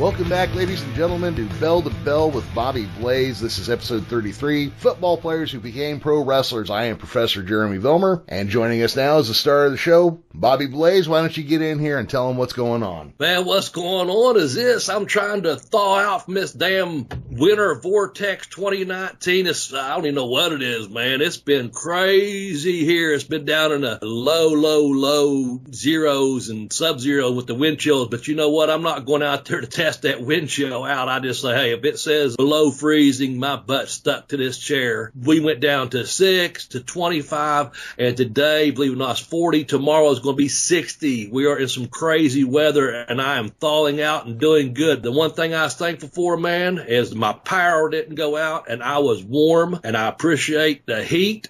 Welcome back, ladies and gentlemen, to Bell with Bobby Blaze. This is episode 33, Football Players Who Became Pro Wrestlers. I am Professor Jeremy Vilmur, and joining us now is the star of the show, Bobby Blaze. Why don't you get in here and tell them what's going on? Man, what's going on is this. I'm trying to thaw out from this damn winter vortex 2019. I don't even know what it is, man. It's been crazy here. It's been down in the low zeros and sub-zero with the wind chills, but you know what? I'm not going out there to test that wind chill out. I just say, hey, if it says below freezing, my butt's stuck to this chair. We went down to 6 to 25, and today, believe it or not, it's 40. Tomorrow is going to be 60. We are in some crazy weather, and I am thawing out and doing good. The one thing I was thankful for, man, is my power didn't go out, and I was warm, and I appreciate the heat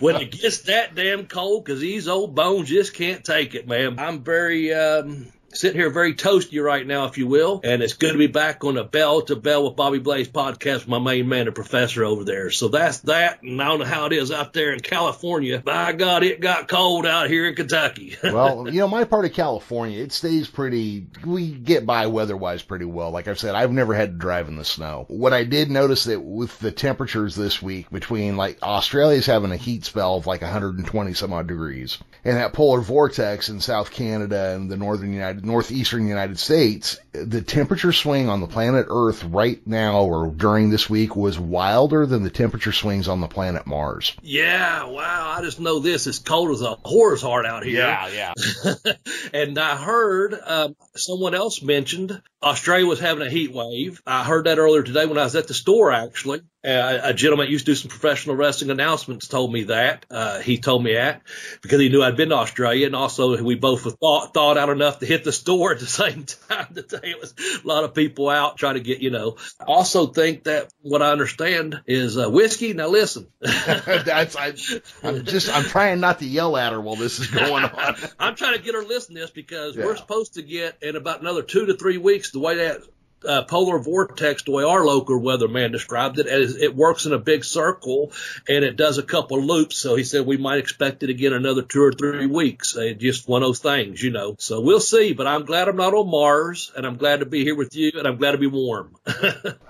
when it gets that damn cold, because these old bones just can't take it, man. I'm very... sitting here very toasty right now, if you will, and it's good to be back on the Bell to Bell with Bobby Blaze podcast with my main man, the professor over there. So that's that, and I don't know how it is out there in California. By God, it got cold out here in Kentucky. Well, you know, my part of California, it stays pretty, we get by weather-wise pretty well. Like I've said, I've never had to drive in the snow. What I did notice that with the temperatures this week between, like, Australia's having a heat spell of like 120-some-odd degrees, and that polar vortex in South Canada and the northeastern United States, the temperature swing on the planet Earth right now or during this week was wilder than the temperature swings on the planet Mars. Yeah, wow. I just know this. It's cold as a whore's heart out here. Yeah. And I heard someone else mentioned Australia was having a heat wave. I heard that earlier today when I was at the store, actually. A gentleman that used to do some professional wrestling announcements told me that. He told me that because he knew I'd been to Australia, and also we both were thawed out enough to hit the store at the same time today. It was a lot of people out trying to get, you know. I also think that what I understand is whiskey. Now listen. I'm trying not to yell at her while this is going on. I'm trying to get her to listen to this because we're supposed to get in about another 2 to 3 weeks the way that polar vortex, the way our local weatherman described it, as it works in a big circle and it does a couple loops. So he said we might expect it again another 2 or 3 weeks. Just one of those things, you know. So we'll see. But I'm glad I'm not on Mars, and I'm glad to be here with you, and I'm glad to be warm.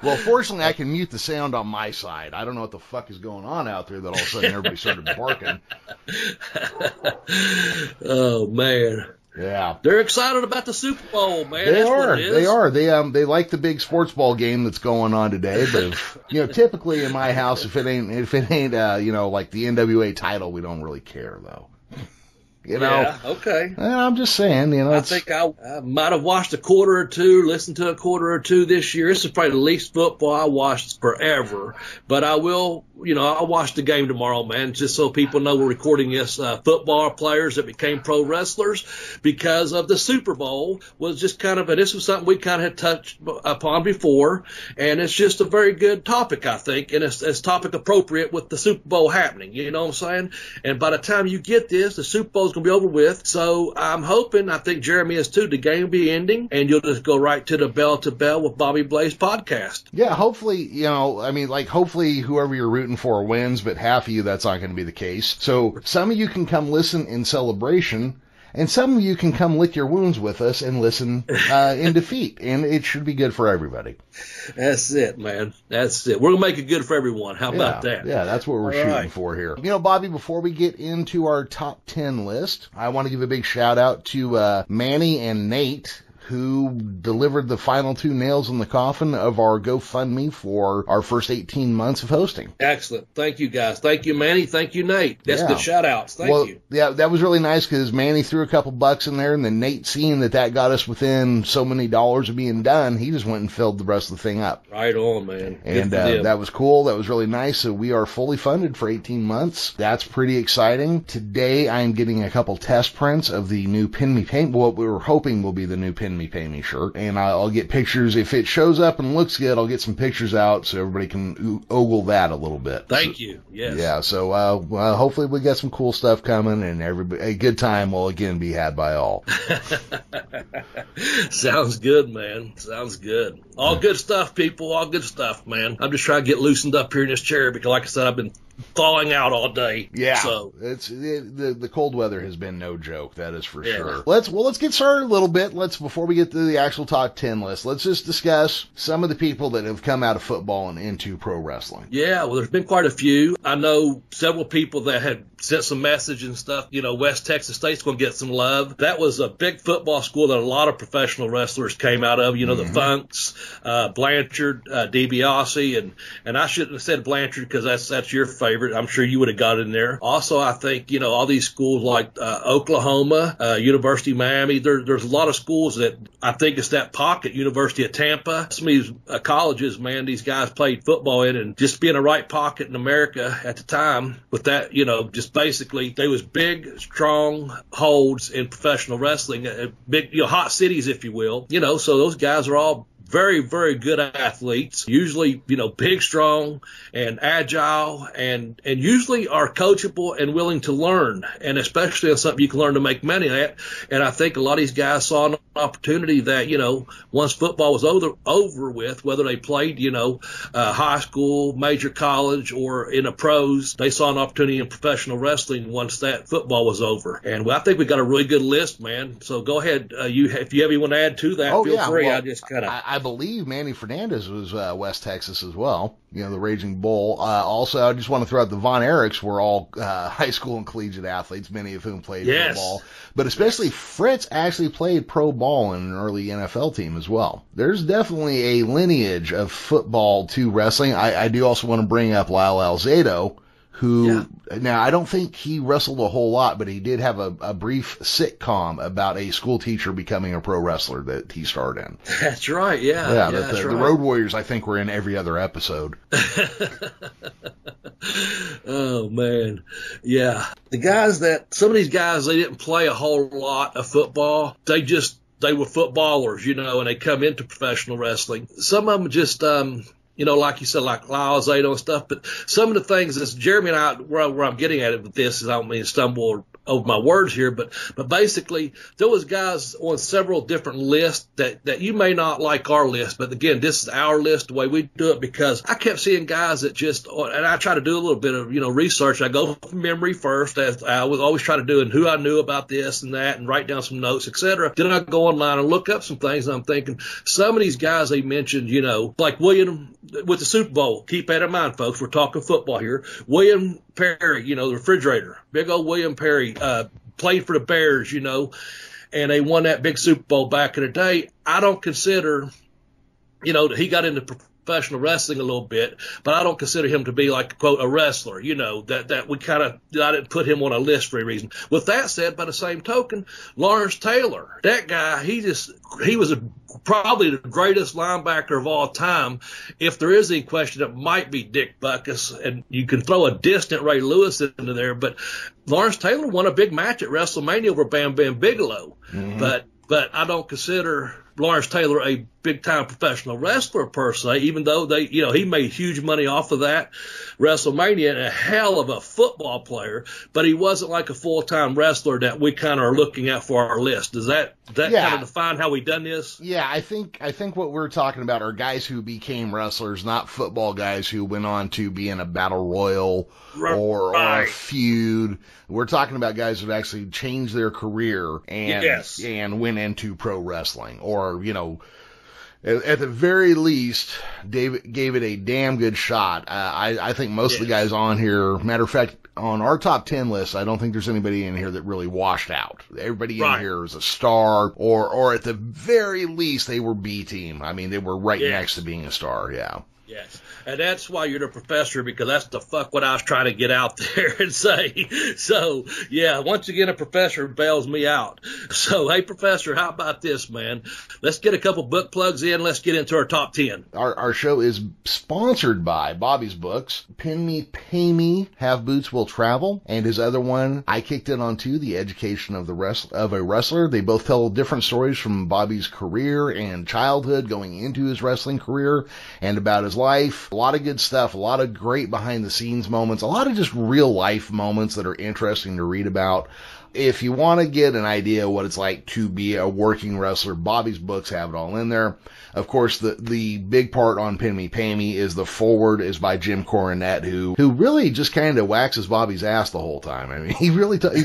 Well, fortunately, I can mute the sound on my side. I don't know what the fuck is going on out there that all of a sudden everybody started barking. Oh, man. Yeah. They're excited about the Super Bowl, man. They are. They like the big sports ball game that's going on today, but you know, typically in my house if it ain't you know, like the NWA title, we don't really care though. You know, yeah, okay. I'm just saying, you know. I think I might have watched a quarter or two, listened to a quarter or two this year. This is probably the least football I watched forever. But I will, you know, I'll watch the game tomorrow, man, just so people know we're recording this. Football players that became pro wrestlers because of the Super Bowl was just kind of, and this was something we kind of had touched upon before. And it's just a very good topic, I think. And it's topic appropriate with the Super Bowl happening. You know what I'm saying? And by the time you get this, the Super Bowl going to be over with. So I'm hoping, I think Jeremy is too, the game will be ending and you'll just go right to Bell with Bobby Blaze podcast. Yeah, hopefully, you know, I mean, like, hopefully whoever you're rooting for wins, but half of you, that's not going to be the case. So some of you can come listen in celebration, and some of you can come lick your wounds with us and listen in defeat, and it should be good for everybody. That's it, man. That's it. We're going to make it good for everyone. How about that? Yeah, that's what we're shooting for here. You know, Bobby, before we get into our top 10 list, I want to give a big shout-out to Manny and Nate, who delivered the final two nails in the coffin of our GoFundMe for our first 18 months of hosting. Excellent. Thank you, guys. Thank you, Manny. Thank you, Nate. That's good shout-outs. Thank you. Yeah, that was really nice because Manny threw a couple bucks in there, and then Nate, seeing that got us within so many dollars of being done, he just went and filled the rest of the thing up. Right on, man. And that was cool. That was really nice. So we are fully funded for 18 months. That's pretty exciting. Today, I'm getting a couple test prints of the new Pin Me Paint, what we were hoping will be the new Pin Me shirt, and I'll get pictures. If it shows up and looks good, I'll get some pictures out so everybody can ogle that a little bit. Thank you. Yes. Yeah. So well, hopefully we got some cool stuff coming, and a good time will again be had by all. Sounds good, man. Sounds good. All good stuff, people. All good stuff, man. I'm just trying to get loosened up here in this chair because, like I said, I've been thawing out all day. Yeah, so the cold weather has been no joke. That is for sure. Let's get started a little bit. Before we get to the actual top 10 list, let's just discuss some of the people that have come out of football and into pro wrestling. Yeah, well, there's been quite a few. I know several people that had sent some message and stuff. You know, West Texas State's going to get some love. That was a big football school that a lot of professional wrestlers came out of. You know, the Funks, Blanchard, DiBiase, and I shouldn't have said Blanchard because that's your favorite. I'm sure you would have got in there. Also, I think, you know, all these schools like Oklahoma, University of Miami, there's a lot of schools that I think it's that pocket, University of Tampa. Some of these colleges, man, these guys played football in, and just being a right pocket in America at the time with that, you know, just basically they was big, strong holds in professional wrestling, big, you know, hot cities, if you will, you know, so those guys are all very, very good athletes, usually, you know, big, strong, and agile, and usually are coachable and willing to learn, and especially on something you can learn to make money at. And I think a lot of these guys saw an opportunity that, you know, once football was over with, whether they played, you know, high school, major college, or in the pros, they saw an opportunity in professional wrestling once that football was over. And I think we got a really good list, man. So go ahead. If you have anyone to add to that, feel free. Well, I just kind of... I believe Manny Fernandez was West Texas as well. You know, the Raging Bull. Also, I just want to throw out the Von Erichs were all high school and collegiate athletes, many of whom played football. But especially Fritz actually played pro ball in an early NFL team as well. There's definitely a lineage of football to wrestling. I do also want to bring up Lyle Alzado, who, now I don't think he wrestled a whole lot, but he did have a brief sitcom about a school teacher becoming a pro wrestler that he starred in. That's right, yeah. Yeah, the Road Warriors, I think, were in every other episode. Oh, man. Yeah. Some of these guys, they didn't play a whole lot of football. They were footballers, you know, and they come into professional wrestling. Some of them just, you know, like you said, like Lyle Zato and stuff. But some of the things that Jeremy and I, where I'm getting at it with this is I don't mean to stumble over my words here, but basically there was guys on several different lists that you may not like our list, but again, this is our list, the way we do it, because I kept seeing guys that just, and I try to do a little bit of, you know, research. I go from memory first, as I was always trying to do, and who I knew about this and that, and write down some notes, etc. Then I go online and look up some things, and I'm thinking some of these guys they mentioned, you know, like William with the Super Bowl. Keep that in mind, folks, we're talking football here. William Perry, you know, the refrigerator, big old William Perry, played for the Bears, you know, and they won that big Super Bowl back in the day. I don't consider, you know, he got into professional wrestling a little bit, but I don't consider him to be like, quote, a wrestler, you know, that we kind of, I didn't put him on a list for any reason. With that said, by the same token, Lawrence Taylor, that guy, he was probably the greatest linebacker of all time. If there is any question, it might be Dick Buckus, and you can throw a distant Ray Lewis into there, but Lawrence Taylor won a big match at WrestleMania over Bam Bam Bigelow, but I don't consider Lawrence Taylor a big-time professional wrestler per se, even though they, you know, he made huge money off of that WrestleMania and a hell of a football player, but he wasn't like a full-time wrestler that we kind of are looking at for our list. Does that kind of define how we done this? Yeah, I think what we're talking about are guys who became wrestlers, not football guys who went on to be in a battle royal or a feud. We're talking about guys that actually changed their career and went into pro wrestling, or, you know, at the very least, David gave it a damn good shot. I think most of the guys on here, matter of fact, on our top 10 list, I don't think there's anybody in here that really washed out. Everybody in here is a star, or at the very least, they were B team. I mean, they were next to being a star. Yeah. Yes. And that's why you're the professor, because that's the fuck what I was trying to get out there and say. So, yeah, once again, a professor bails me out. So, hey, professor, how about this, man? Let's get a couple book plugs in. Let's get into our top 10. Our show is sponsored by Bobby's Books, Pin Me, Pay Me, Have Boots Will Travel, and his other one, I Kicked It On Too, The Education of a Wrestler. They both tell different stories from Bobby's career and childhood going into his wrestling career and about his life. A lot of good stuff, a lot of great behind-the-scenes moments, a lot of just real-life moments that are interesting to read about. if you want to get an idea of what it's like to be a working wrestler, Bobby's books have it all in there. Of course, the big part on Pin Me, Pay Me is the foreword is by Jim Cornette, who really just kind of waxes Bobby's ass the whole time. I mean, he really talks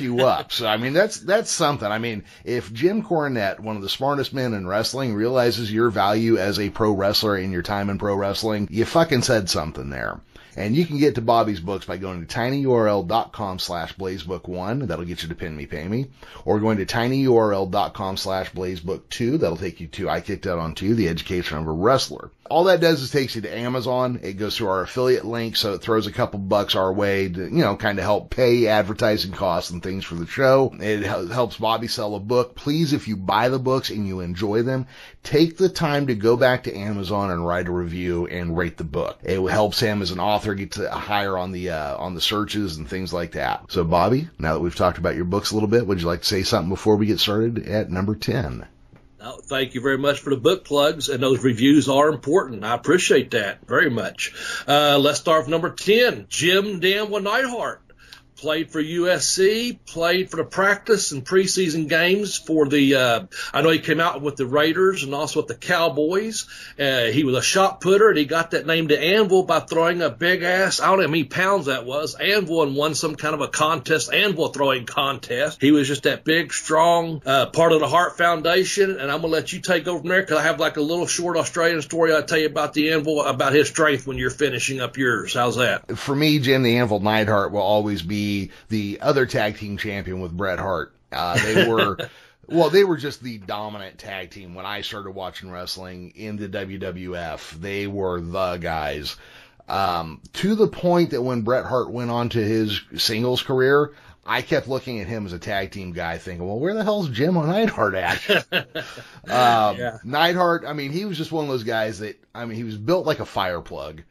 you up. So, I mean, that's something. I mean, if Jim Cornette, one of the smartest men in wrestling, realizes your value as a pro wrestler in your time in pro wrestling, you fucking said something there. And you can get to Bobby's books by going to tinyurl.com/blazebook1. That'll get you to Pin Me, Pay Me. Or going to tinyurl.com/blazebook2. That'll take you to I Kicked Out on 2, The Education of a Wrestler. All that does is takes you to Amazon. It goes through our affiliate link, so it throws a couple bucks our way to, you know, kind of help pay advertising costs and things for the show. It helps Bobby sell a book. Please, if you buy the books and you enjoy them, take the time to go back to Amazon and write a review and rate the book. It helps him as an author get to higher on the searches and things like that. So, Bobby, now that we've talked about your books a little bit, would you like to say something before we get started at number 10? Oh, thank you very much for the book plugs, and those reviews are important. I appreciate that very much. Let's start with number 10, Jim Neidhart. Played for USC, played for the practice and preseason games for the, I know he came out with the Raiders and also with the Cowboys. He was a shot putter, and he got that name to Anvil by throwing a big ass, I don't know how many pounds that was, Anvil, and won some kind of a contest, Anvil throwing contest. He was just that big, strong, part of the Hart Foundation, and I'm going to let you take over from there because I have like a little short Australian story I'll tell you about the Anvil, about his strength when you're finishing up yours. How's that? For me, Jim the Anvil Neidhart will always be the other tag team champion with Bret Hart. They were, well, they were just the dominant tag team when I started watching wrestling in the WWF. They were the guys. To the point that when Bret Hart went on to his singles career, I kept looking at him as a tag team guy thinking, well, where the hell's Jim Neidhart at? Yeah. Neidhart, I mean, he was just one of those guys that, I mean, he was built like a fire plug.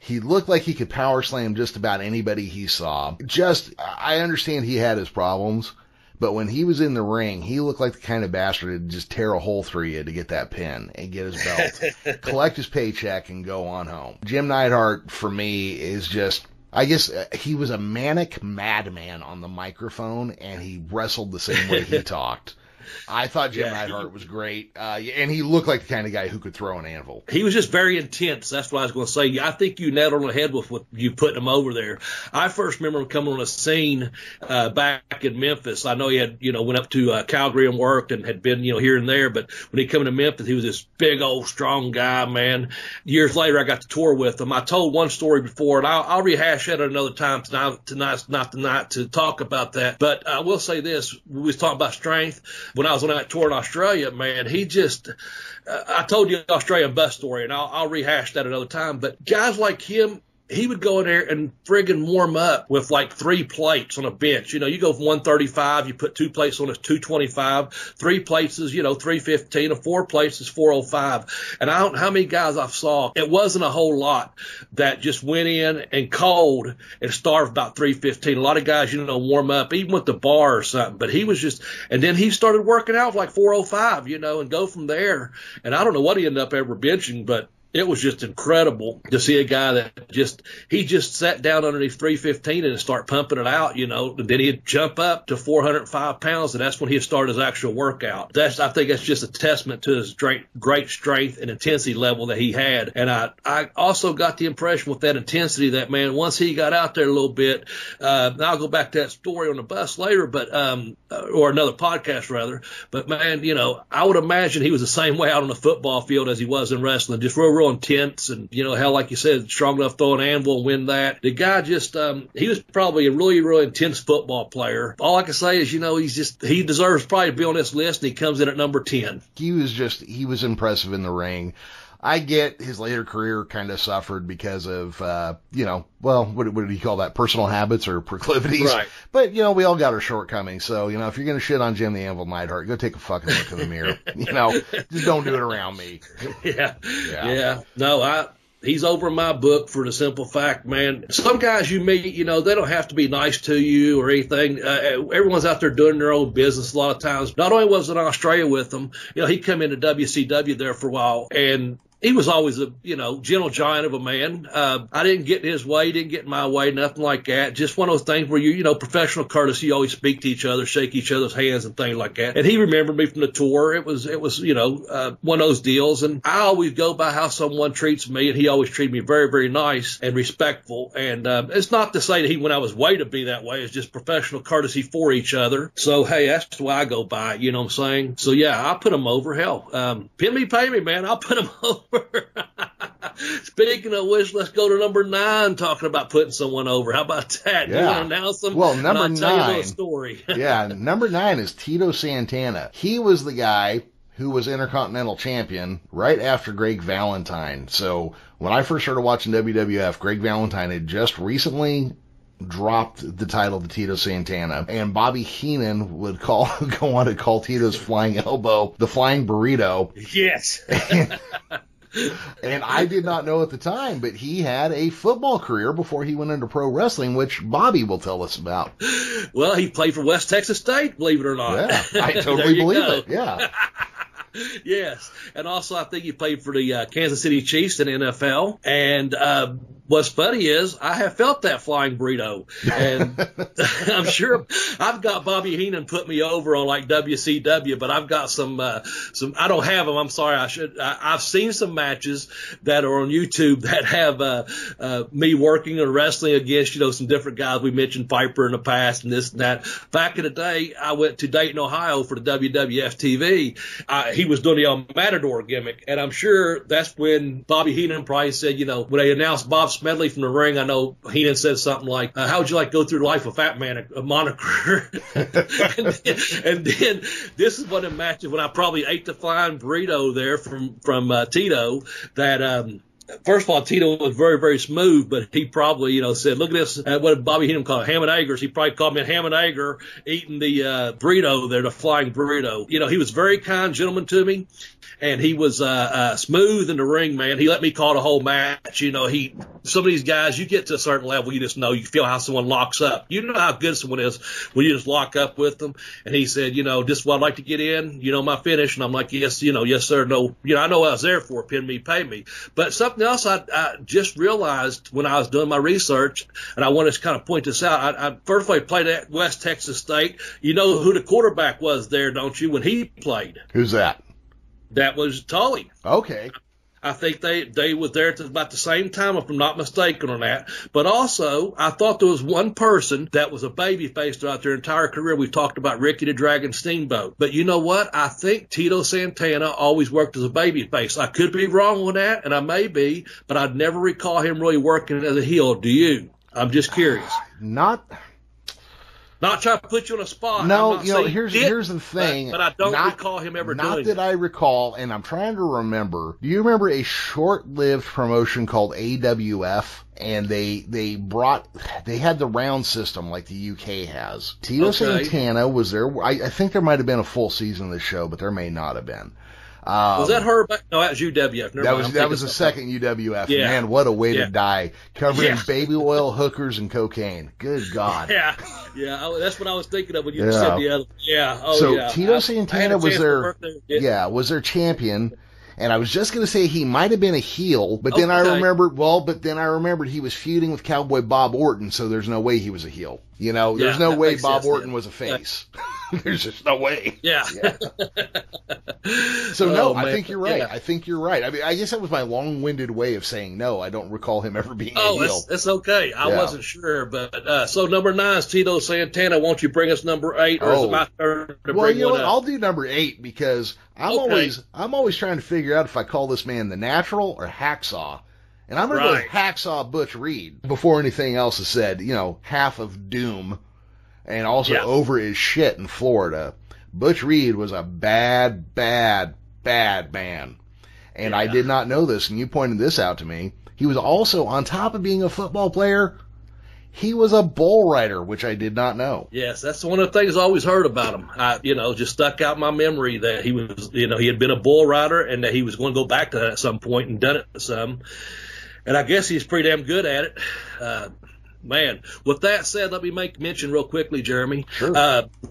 He looked like he could power slam just about anybody he saw. Just, I understand he had his problems, but when he was in the ring, he looked like the kind of bastard that'd just tear a hole through you to get that pin and get his belt, collect his paycheck, and go on home. Jim Neidhart, for me, is just, I guess he was a manic madman on the microphone, and he wrestled the same way he talked. I thought Jim Neidhart was great, and he looked like the kind of guy who could throw an anvil. He was just very intense. That's what I was going to say. I think you nailed on the head with what you put him over there. I first remember him coming on a scene back in Memphis. I know he had, you know, went up to Calgary and worked and had been, you know, here and there. But when he came to Memphis, he was this big old strong guy, man. Years later, I got to tour with him. I told one story before, and I'll rehash that another time. Tonight's not the night to talk about that. But I will say this: we was talking about strength. When I was on that tour in Australia, man, he just, I told you the Australian bus story, and I'll rehash that another time. But guys like him, he would go in there and friggin' warm up with like 3 plates on a bench. You know, you go from 135, you put 2 plates on, it's 225. 3 plates is, you know, 315, and 4 plates is 405. And I don't know how many guys I saw, it wasn't a whole lot, that just went in and cold and starved about 315. A lot of guys, you know, warm up, even with the bar or something. But he was just, and then he started working out like 405, you know, and go from there. And I don't know what he ended up ever benching, but it was just incredible to see a guy that just, he just sat down underneath 315 and start pumping it out, you know, and then he'd jump up to 405 pounds, and that's when he'd start his actual workout. That's, I think that's just a testament to his great strength and intensity level that he had. And I also got the impression with that intensity that, man, once he got out there a little bit, and I'll go back to that story on the bus later, but, or another podcast rather, but man, you know, I would imagine he was the same way out on the football field as he was in wrestling, just real intense, and you know how, like you said, strong enough to throw an anvil and win that. The guy just, he was probably a really, really intense football player. All I can say is, you know, he's just, he deserves probably to be on this list, and he comes in at number 10. He was impressive in the ring. I get his later career kind of suffered because of, you know, well, what did he call that? Personal habits or proclivities. Right. But, you know, we all got our shortcomings. So, you know, if you're going to shit on Jim the Anvil Neidhart, go take a fucking look in the mirror. You know, just don't do it around me. Yeah. No, he's over in my book for the simple fact, man. Some guys you meet, you know, they don't have to be nice to you or anything. Everyone's out there doing their own business a lot of times. Not only was it in Australia with him, you know, he came into WCW there for a while, and he was always a, you know, gentle giant of a man. I didn't get his way, didn't get my way, nothing like that. Just one of those things where you know, professional courtesy, you always speak to each other, shake each other's hands and things like that. And he remembered me from the tour. It was, you know, one of those deals. And I always go by how someone treats me, and he always treated me very, very nice and respectful. And it's not to say that he went out of his way to be that way. It's just professional courtesy for each other. So, hey, that's why I go by, you know what I'm saying? So, yeah, I put him over. Hell, pin me, pay me, man. I'll put him over. Speaking of which, let's go to number 9, talking about putting someone over. How about that? Yeah. You want to announce them? Well, number 9. Tell you a little story. Yeah, number 9 is Tito Santana. He was the guy who was Intercontinental Champion right after Greg Valentine. So when I first started watching WWF, Greg Valentine had just recently dropped the title to Tito Santana, and Bobby Heenan would go on to call Tito's flying elbow the flying burrito. Yes. And I did not know at the time, but he had a football career before he went into pro wrestling, which Bobby will tell us about. Well, he played for West Texas State, believe it or not. Yeah, I totally believe it. Yeah. Yes. And also, I think he played for the Kansas City Chiefs in the NFL. And what's funny is I have felt that flying burrito. And I'm sure I've got Bobby Heenan put me over on like WCW, but I've got some I don't have them. I'm sorry. I've seen some matches that are on YouTube that have me working and wrestling against, you know, some different guys. We mentioned Piper in the past and this and that. Back in the day, I went to Dayton, Ohio for the WWF TV. He was doing the El Matador gimmick, and I'm sure that's when Bobby Heenan probably said, you know, when they announced Bob Smedley from the ring, I know Heenan said something like, how would you like to go through life with Fat Man, a moniker? and then this is one of the matches when I probably ate the flying burrito there from Tito that – first of all, Tito was very, very smooth, but he probably, you know, said, look at this, what did Bobby Heenan call it? Ham and eggers. He probably called me a ham and egger eating the burrito there, the flying burrito. You know, he was very kind gentleman to me, and he was smooth in the ring, man. He let me call the whole match. You know, some of these guys, you get to a certain level, you just know, you feel how someone locks up. You know how good someone is when you just lock up with them. And he said, you know, this is what I'd like to get in, you know, my finish. And I'm like, yes, you know, yes, sir, no. You know, I know what I was there for, pin me, pay me. But something else I just realized when I was doing my research, and I wanted to kind of point this out. I first of all played at West Texas State. You know who the quarterback was there, don't you, when he played? Who's that? That was Tully. Okay. I think they were there at about the same time, if I'm not mistaken on that. But also, I thought there was one person that was a babyface throughout their entire career. We've talked about Ricky the Dragon Steamboat. But you know what? I think Tito Santana always worked as a babyface. I could be wrong on that, and I may be, but I'd never recall him really working as a heel. Do you? I'm just curious. Not trying to put you on a spot. No, you know, here's the thing. But I don't recall him ever doing it. Not that I recall, and I'm trying to remember. Do you remember a short-lived promotion called AWF? And they had the round system like the UK has. Tito Santana was there. I think there might have been a full season of the show, but there may not have been. Was that her? No, that was UWF. That was the second UWF. Yeah. Man, what a way to die. Covered in baby oil, hookers, and cocaine. Good God. Yeah, that's what I was thinking of when you said the other. Yeah. Oh, so yeah. Tito Santana was their champion. And I was just going to say he might have been a heel, but then I remembered he was feuding with Cowboy Bob Orton, so there's no way he was a heel. You know, there's no way Bob Orton was a face. Yeah. There's just no way. Yeah. So, I think you're right. Yeah. I think you're right. I mean, I guess that was my long-winded way of saying no. I don't recall him ever being a heel. That's okay. I wasn't sure. But so number 9 is Tito Santana. Won't you bring us number 8? Or is it my turn to bring you know what? I'll do number 8 because I'm always trying to figure out if I call this man the Natural or Hacksaw. And I'm going to go with Hacksaw Butch Reed. Before anything else is said, you know, half of Doom and also over his shit in Florida. Butch Reed was a bad, bad, bad man. And I did not know this, and you pointed this out to me. He was also, on top of being a football player, he was a bull rider, which I did not know. Yes, that's one of the things I always heard about him. Just stuck out my memory that he was, you know, he had been a bull rider and that he was going to go back to that at some point and done it some. And I guess he's pretty damn good at it. Man, with that said, let me make mention real quickly, Jeremy. Sure.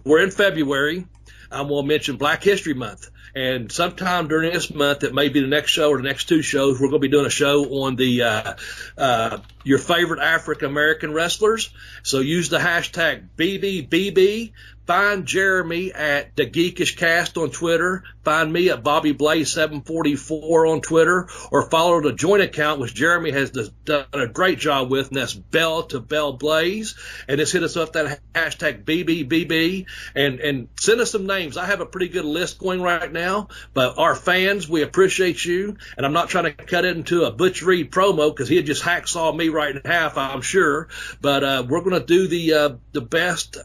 We're in February. I'm going to mention Black History Month. And sometime during this month, it may be the next show or the next two shows, we're going to be doing a show on the your favorite African-American wrestlers. So use the hashtag BBBB. Find Jeremy at The Geekish Cast on Twitter. Find me at Bobby Blaze 744 on Twitter, or follow the joint account, which Jeremy has done a great job with, and that's Bell to Bell Blaze. And just hit us up that hashtag BBBB and send us some names. I have a pretty good list going right now, but our fans, we appreciate you. And I'm not trying to cut into a Butch Reed promo because he'd just hacksaw me right in half, I'm sure. But we're going to do the best.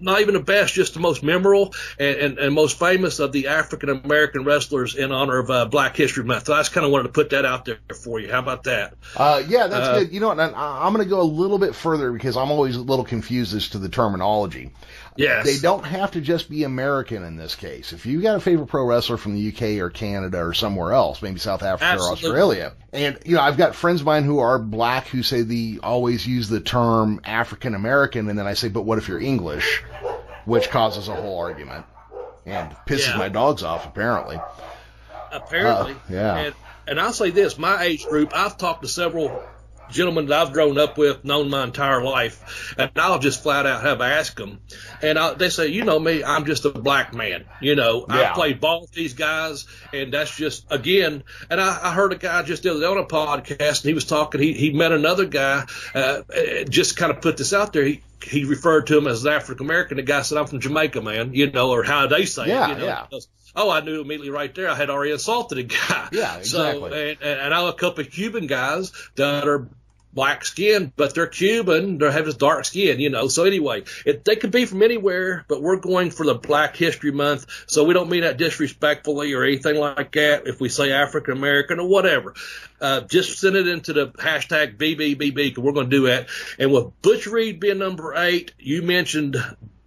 Not even the best, just the most memorable and most famous of the African-American wrestlers in honor of Black History Month. So I just kind of wanted to put that out there for you. How about that? Yeah, that's good. You know, and I'm going to go a little bit further because I'm always a little confused as to the terminology. Yes. They don't have to just be American in this case. If you got a favorite pro wrestler from the UK or Canada or somewhere else, maybe South Africa Absolutely. Or Australia, and you know, I've got friends of mine who are black who say they always use the term African American, and then I say, but what if you're English? Which causes a whole argument and pisses my dogs off, apparently. Apparently. Yeah. And I'll say this, my age group, I've talked to several gentlemen that I've grown up with, known my entire life, and I'll just flat out have asked them, and they say, you know me, I'm just a black man, you know, I played ball with these guys, and that's just, again, and I heard a guy just the other day on a podcast, and he was talking, he met another guy, just kind of put this out there, he referred to him as an African American. The guy said, I'm from Jamaica, man, you know, or how they say it, you know. Yeah. Oh, I knew immediately right there I had already insulted a guy. Yeah, exactly. So, and I have a couple of Cuban guys that are black skin, but they're Cuban. They have this dark skin, you know. So anyway, they could be from anywhere, but we're going for the Black History Month, so we don't mean that disrespectfully or anything like that if we say African American or whatever. Just send it into the hashtag BBBB because we're going to do that. And with Butch Reed being number 8, you mentioned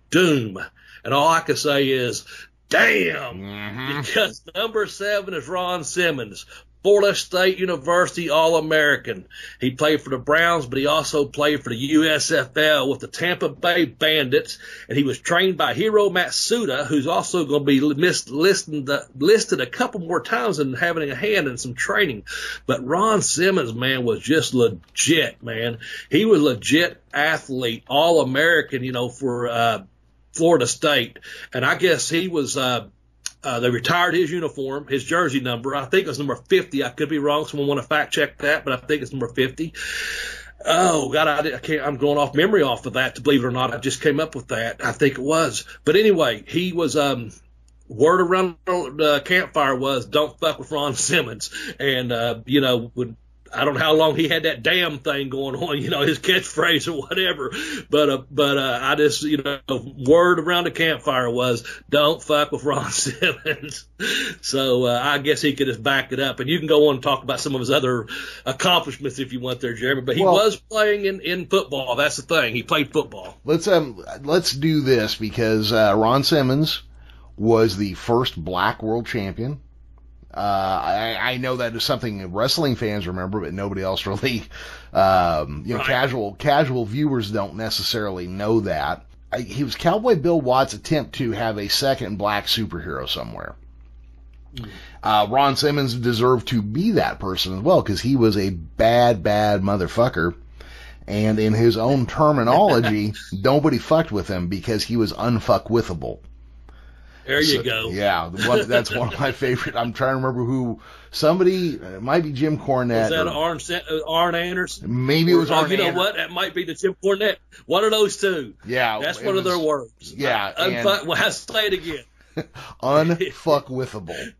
Doom, and all I can say is, damn, because number 7 is Ron Simmons, Florida State University All-American. He played for the Browns, but he also played for the USFL with the Tampa Bay Bandits, and he was trained by Hiro Matsuda, who's also going to be listed a couple more times and having a hand in some training. But Ron Simmons, man, was just legit, man. He was legit athlete, All-American, you know, for Florida State, and I guess he was they retired his uniform, his jersey number. I think it was number 50. I could be wrong. Someone want to fact check that, but I think it's number 50. Oh, God, I can't, I'm going off memory off of that, to believe it or not. I just came up with that. I think it was. But anyway, he was word around the campfire was, don't fuck with Ron Simmons. And, you know, I don't know how long he had that damn thing going on, you know, his catchphrase or whatever. But I just, you know, word around the campfire was, don't fuck with Ron Simmons. So I guess he could just back it up. And you can go on and talk about some of his other accomplishments if you want there, Jeremy. But he was playing in football. That's the thing. He played football. Let's do this because Ron Simmons was the first black world champion. I know that is something wrestling fans remember, but nobody else really, casual viewers don't necessarily know that. He was Cowboy Bill Watts' attempt to have a second black superhero somewhere. Ron Simmons deserved to be that person as well, because he was a bad, bad motherfucker. And in his own terminology, nobody fucked with him because he was unfuckwithable. There you go. Yeah, that's one of my favorite. I'm trying to remember who. Somebody, it might be Jim Cornette. Is that Arne Anderson? Maybe it was Arne Anderson. You know what? That might be the Jim Cornette. One of those two. Yeah. That's one of their words. Yeah. I'll say it again. Unfuckwithable.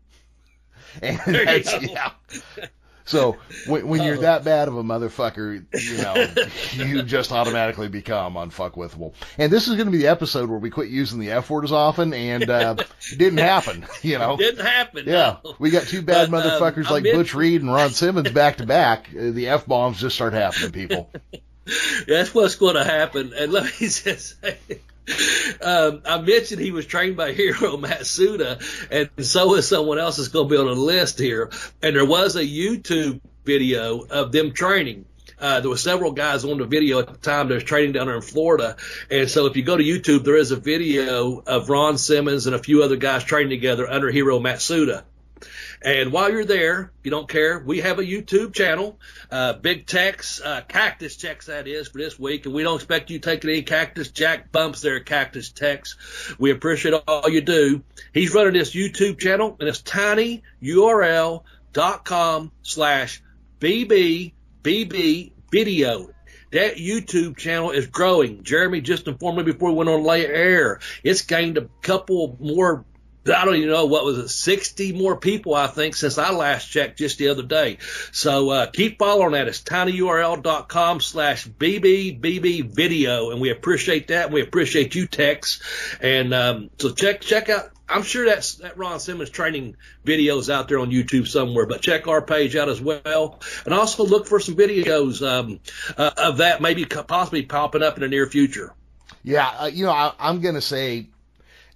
And that's, yeah. So when you're that bad of a motherfucker, you know, you just automatically become unfuckwithable. And this is going to be the episode where we quit using the F word as often, and didn't happen, you know. It didn't happen. Yeah. No. We got two bad motherfuckers like Butch Reed and Ron Simmons back to back. The F-bombs just start happening, people. That's what's going to happen. And let me just say, I mentioned he was trained by Hiro Matsuda, and so is someone else that's going to be on a list here. And there was a YouTube video of them training. There were several guys on the video at the time that was training down there in Florida. And so if you go to YouTube, there is a video of Ron Simmons and a few other guys training together under Hiro Matsuda. And while you're there, if you don't care, we have a YouTube channel, Big Tex, Cactus Tex, that is, for this week. And we don't expect you taking any Cactus Jack bumps there, Cactus Tex. We appreciate all you do. He's running this YouTube channel, and it's tinyurl.com/BBBB video. That YouTube channel is growing. Jeremy just informed me before we went on air. It's gained a couple more, I don't even know, what was it, 60 more people, I think, since I last checked just the other day. So keep following that. It's tinyurl.com/BBBB video, and we appreciate that. We appreciate you, Tex. And so check out. I'm sure that's that Ron Simmons training videos out there on YouTube somewhere, but check our page out as well. And also look for some videos of that maybe possibly popping up in the near future. Yeah, you know, I'm going to say,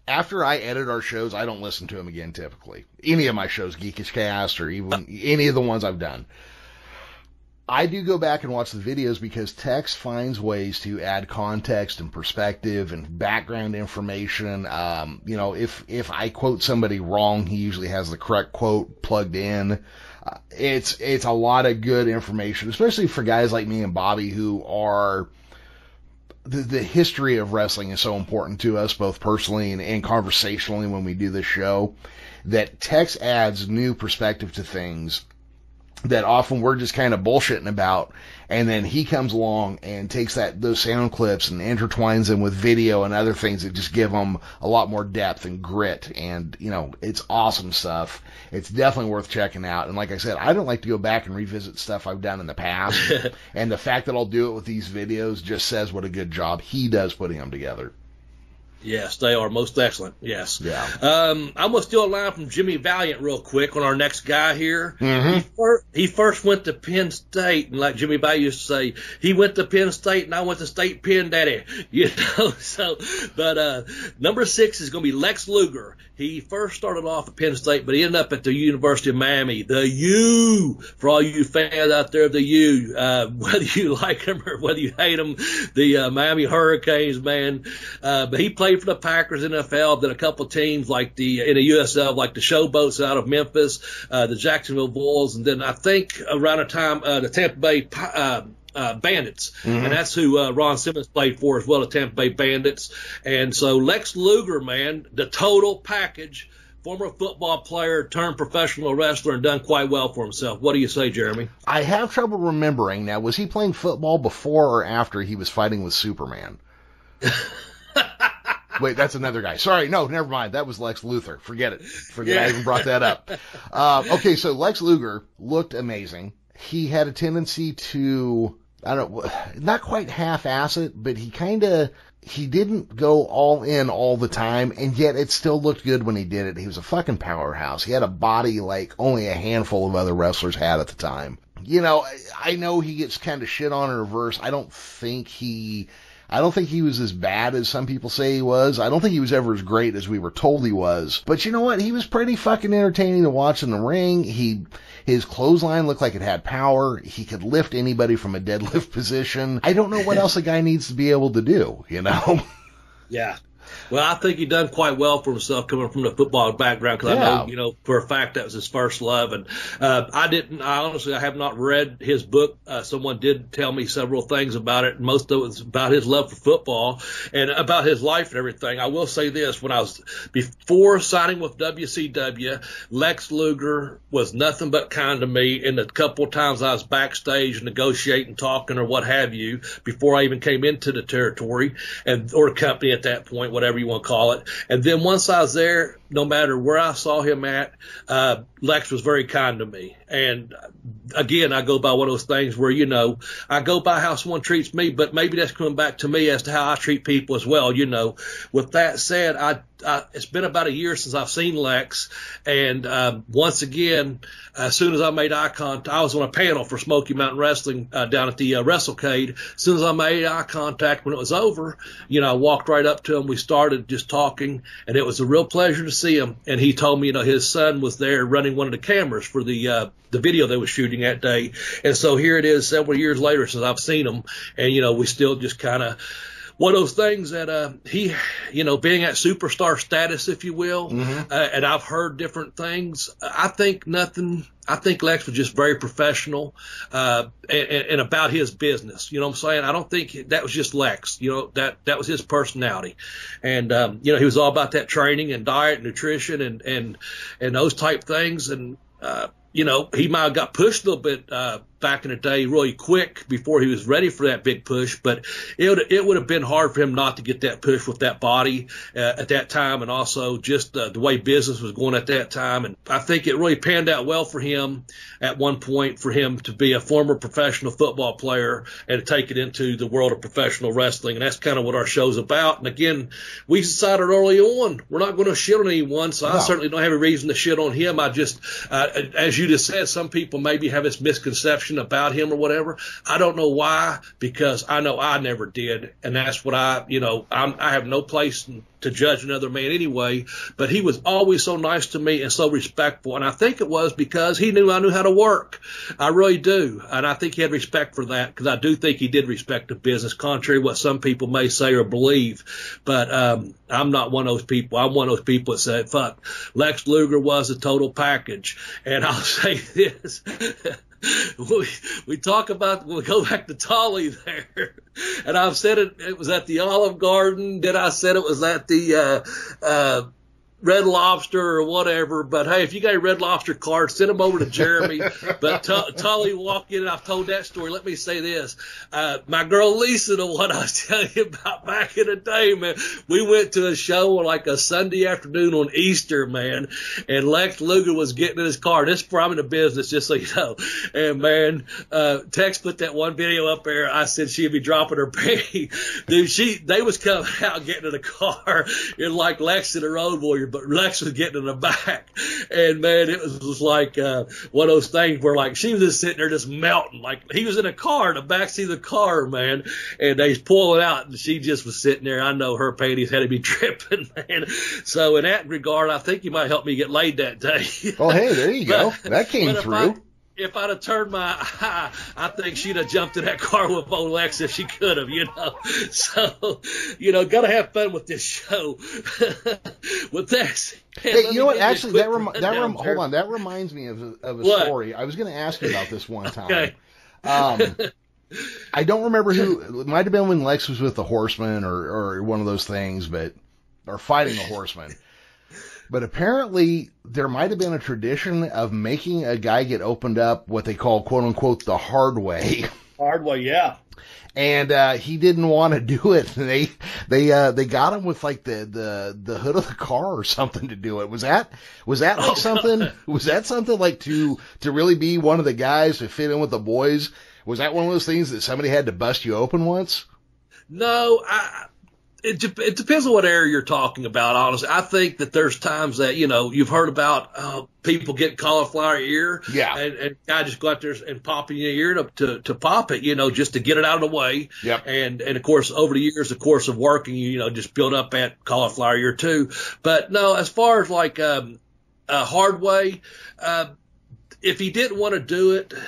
after I edit our shows, I don't listen to them again typically. Any of my shows, Geekish Cast or even any of the ones I've done. I do go back and watch the videos because Tex finds ways to add context and perspective and background information. You know, if I quote somebody wrong, he usually has the correct quote plugged in. It's a lot of good information, especially for guys like me and Bobby who are... The history of wrestling is so important to us, both personally and conversationally when we do this show, that Tex adds new perspective to things that often we're just kind of bullshitting about. And then he comes along and takes those sound clips and intertwines them with video and other things that just give them a lot more depth and grit. And, you know, it's awesome stuff. It's definitely worth checking out. And like I said, I don't like to go back and revisit stuff I've done in the past. And the fact that I'll do it with these videos just says what a good job he does putting them together. Yes, they are most excellent. Yes. Yeah. I'm going to steal a line from Jimmy Valiant real quick on our next guy here. Mm-hmm. He first went to Penn State, and like Jimmy Valiant used to say, he went to Penn State, and I went to State Penn, Daddy. You know, so, but number 6 is going to be Lex Luger. He first started off at Penn State, but he ended up at the University of Miami. The U, for all you fans out there, the U, whether you like him or whether you hate him, the Miami Hurricanes, man. But he played for the Packers in the NFL, then a couple teams like in the USL, like the Showboats out of Memphis, the Jacksonville Bulls, and then I think around the time the Tampa Bay Bandits. Mm-hmm. And that's who Ron Simmons played for as well, the Tampa Bay Bandits. And so Lex Luger, man, the total package, former football player turned professional wrestler and done quite well for himself. What do you say, Jeremy? I have trouble remembering. Now, was he playing football before or after he was fighting with Superman? Wait, that's another guy. Sorry, no, never mind. That was Lex Luthor. Forget it. I even brought that up. Okay, so Lex Luger looked amazing. He had a tendency to, I don't know, not quite half-ass it, but he didn't go all in all the time, and yet it still looked good when he did it. He was a fucking powerhouse. He had a body like only a handful of other wrestlers had at the time. You know, I know he gets kind of shit on in reverse. I don't think he was as bad as some people say he was. I don't think he was ever as great as we were told he was. But you know what? He was pretty fucking entertaining to watch in the ring. His clothesline looked like it had power. He could lift anybody from a deadlift position. I don't know what else a guy needs to be able to do, you know? Yeah. Well, I think he done quite well for himself coming from the football background, because yeah. I know, you know, for a fact that was his first love. And I have not read his book. Someone did tell me several things about it. Most of it was about his love for football and about his life and everything. I will say this, before signing with WCW, Lex Luger was nothing but kind to me. And a couple times I was backstage negotiating, talking or what have you, before I even came into the territory or company at that point, whatever you want to call it. And then once I was there, no matter where I saw him at, Lex was very kind to me. And again, I go by one of those things where, you know, I go by how someone treats me, but maybe that's coming back to me as to how I treat people as well. You know, with that said, it's been about a year since I've seen Lex. And once again, as soon as I made eye contact, I was on a panel for Smoky Mountain Wrestling down at the WrestleCade. As soon as I made eye contact when it was over, you know, I walked right up to him. We started just talking, and it was a real pleasure to see him, and he told me, you know, his son was there running one of the cameras for the video they were shooting that day. And so here it is several years later since I've seen him, and, you know, we still just kind of one of those things that he, you know, being at superstar status, if you will, and I've heard different things. I think nothing. I think Lex was just very professional and about his business. You know what I'm saying? I don't think that was just Lex. You know, that was his personality. And, you know, he was all about that training and diet and nutrition and those type things. And, you know, he might have got pushed a little bit back in the day really quick before he was ready for that big push. But it would have been hard for him not to get that push with that body at that time, and also just the way business was going at that time. And I think it really panned out well for him at one point, for him to be a former professional football player and to take it into the world of professional wrestling. And that's kind of what our show's about. And, again, we decided early on we're not going to shit on anyone, so I certainly don't have a reason to shit on him. I just, as you just said, some people maybe have this misconception about him or whatever. I don't know why, because I know I never did, and that's what I have no place to judge another man anyway. But he was always so nice to me and so respectful, and I think it was because he knew I knew how to work. I really do, and I think he had respect for that, because I do think he did respect the business, contrary to what some people may say or believe. But I'm not one of those people. I'm one of those people that say, fuck, Lex Luger was a total package. And I'll say this. We talk about, we'll go back to Tully there, and I've said it was at the Olive Garden, then I said it was at the Red Lobster or whatever. But hey, if you got a Red Lobster card, send them over to Jeremy. But Tully walked in, and I've told that story. Let me say this. My girl Lisa, the one I was telling you about back in the day, man, we went to a show on like a Sunday afternoon on Easter, man, and Lex Luger was getting in his car. This is where I'm in the business, just so you know. And, man, Tex put that one video up there. I said she'd be dropping her pee. Dude, they was coming out getting in the car. You're like Lex in the Road Warrior, but Lex was getting in the back. And, man, it was just like one of those things where, like, she was just sitting there just melting. Like, he was in a car, in the backseat of the car, man, and they's pulling out, and she just was sitting there. I know her panties had to be dripping, man. So in that regard, I think you might help me get laid that day. Oh, hey, there you go. That came through. If I'd have turned my eye, I think she'd have jumped in that car with old Lex if she could have, you know. So, you know, got to have fun with this show. With that. Hey, you know what? Actually, hold on. That reminds me of a story. I was going to ask you about this one time. Okay. I don't remember who. It might have been when Lex was with the Horseman or one of those things, but or fighting the Horseman. But apparently there might have been a tradition of making a guy get opened up what they call, quote unquote, the hard way. Hard way, yeah. And he didn't want to do it. They got him with like the hood of the car or something to do it. Was that like something? Was that something like to really be one of the guys to fit in with the boys? Was that one of those things that somebody had to bust you open once? No, It depends on what area you're talking about, honestly. I think that there's times that, you know, you've heard about people get cauliflower ear. Yeah. And I just go out there and pop in your ear to pop it, you know, just to get it out of the way. Yep. And, of course, over the years, of course, of working, you know, just build up that cauliflower ear too. But, no, as far as like a hard way, if he didn't want to do it –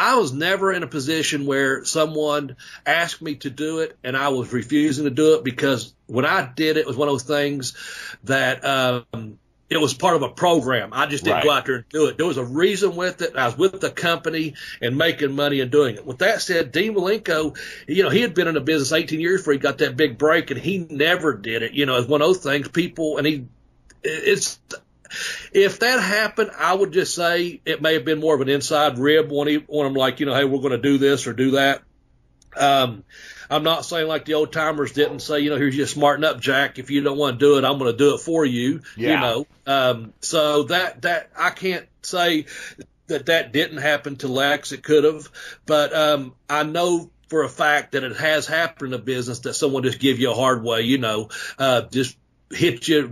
I was never in a position where someone asked me to do it and I was refusing to do it, because when I did it was one of those things that it was part of a program. I just didn't go out there and do it. There was a reason with it. I was with the company and making money and doing it. With that said, Dean Malenko, you know, he had been in the business 18 years before he got that big break, and he never did it. You know, it's one of those things. People, and if that happened, I would just say it may have been more of an inside rib when I'm like, you know, hey, we're going to do this or do that. I'm not saying like the old timers didn't say, you know, here's you smarten up, Jack. If you don't want to do it, I'm going to do it for you. Yeah. You know, so that I can't say that didn't happen to Lex. It could have, but I know for a fact that it has happened in a business that someone just give you a hard way. You know, just hit you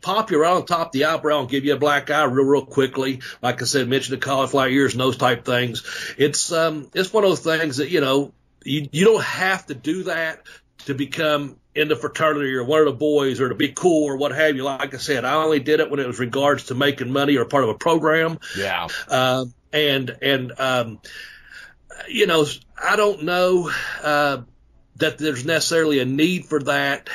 pop you right on top of the eyebrow and give you a black eye real quickly. Like I said, mention the cauliflower ears and those type things. It's one of those things that, you know, you don't have to do that to become in the fraternity or one of the boys or to be cool or what have you. Like I said, I only did it when it was regards to making money or part of a program. Yeah. You know, I don't know that there's necessarily a need for that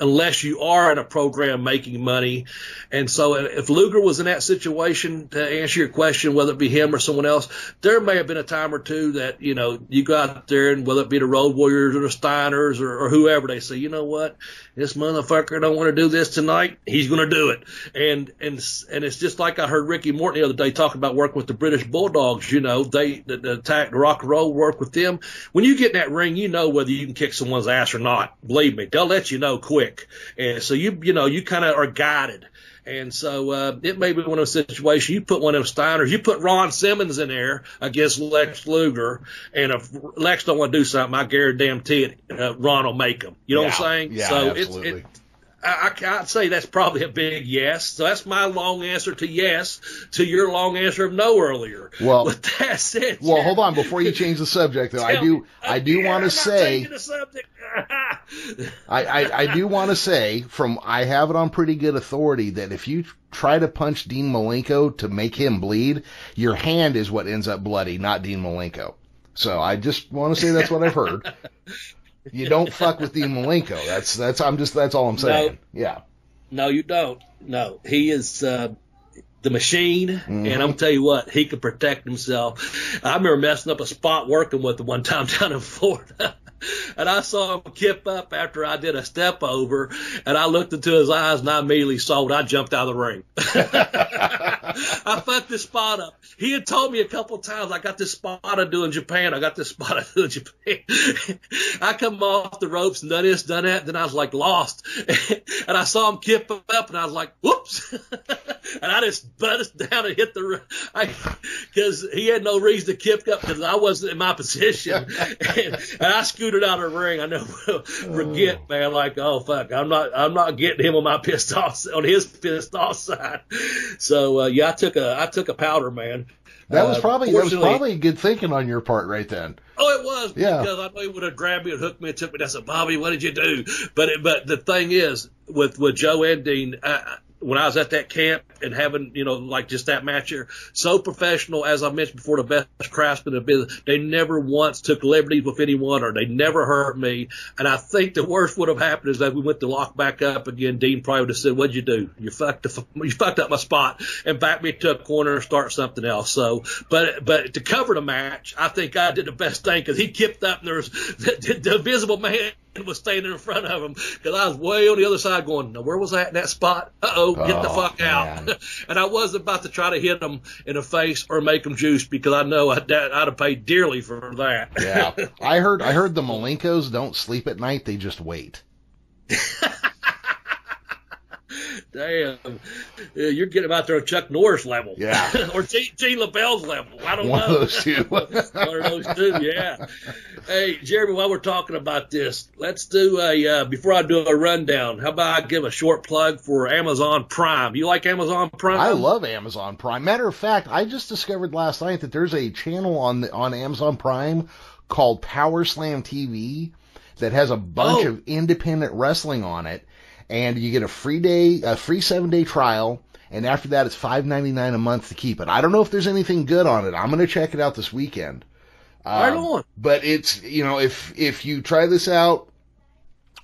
unless you are in a program making money. And so if Luger was in that situation, to answer your question, whether it be him or someone else, there may have been a time or two that, you know, you go out there and whether it be the Road Warriors or the Steiners or whoever, they say, you know what, this motherfucker don't want to do this tonight. He's going to do it. And it's just like I heard Ricky Morton the other day talking about working with the British Bulldogs. You know, the attack, the rock and roll, work with them. When you get in that ring, you know whether you can kick someone's ass or not. Believe me, they'll let you know quick. And so you kind of are guided. And so it may be one of those situations. You put one of Steiners, you put Ron Simmons in there against Lex Luger, and if Lex don't want to do something, I guarantee it, Ron will make him. You know what I'm saying? Yeah, so absolutely. I'd say that's probably a big yes. So that's my long answer to yes to your long answer of no earlier. Well, but that's it. Well, Hold on before you change the subject, though. I do want to say. I do want to say I have it on pretty good authority that if you try to punch Dean Malenko to make him bleed, your hand is what ends up bloody, not Dean Malenko. So I just want to say that's what I've heard. You don't fuck with Dean Malenko. That's all I'm saying. No, yeah. No, you don't. No, he is the machine, mm-hmm. and I'm tell you what, he can protect himself. I remember messing up a spot working with him one time down in Florida. And I saw him kip up after I did a step over, and I looked into his eyes, and I immediately saw it. I jumped out of the ring. I fucked this spot up. He had told me a couple of times, I got this spot to do in Japan. I come off the ropes, done this, done that, then I was like lost. And I saw him kip up, and I was like, whoops. And I just butted down and hit the ring because he had no reason to kip up because I wasn't in my position. And I scooted out of the ring. I never forget, man. Like, oh fuck, I'm not getting him on his pissed off side. So yeah, I took a powder, man. That was probably good thinking on your part right then. Oh, it was. Yeah. Because I know he would have grabbed me and hooked me and took me. And I said, Bobby, what did you do? But the thing is, with Joe and Dean, when I was at that camp and having, you know, like just that match here, so professional, as I mentioned before, the best craftsman of business, they never once took liberties with anyone or they never hurt me. And I think the worst would have happened is that we went to lock back up again. Dean probably would have said, what'd you do? You fucked up my spot and backed me to a corner and start something else. So, but to cover the match, I think I did the best thing because he kicked up and there was the invisible man was standing in front of him because I was way on the other side going, now where was I in that spot? Get the fuck out. And I wasn't about to try to hit him in the face or make him juice because I know I'd have paid dearly for that. Yeah. I heard the Malenkos don't sleep at night. They just wait. Damn. You're getting out there on Chuck Norris level. Yeah. Or Gene LaBelle's level. I don't know. One of those two. Yeah. Hey, Jeremy, while we're talking about this, let's do before I do a rundown, how about I give a short plug for Amazon Prime? You like Amazon Prime? I love Amazon Prime. Matter of fact, I just discovered last night that there's a channel on Amazon Prime called Power Slam TV that has a bunch of independent wrestling on it. And you get a free 7-day trial, and after that, it's $5.99 a month to keep it. I don't know if there's anything good on it. I'm going to check it out this weekend. Right on. But it's, you know, if you try this out,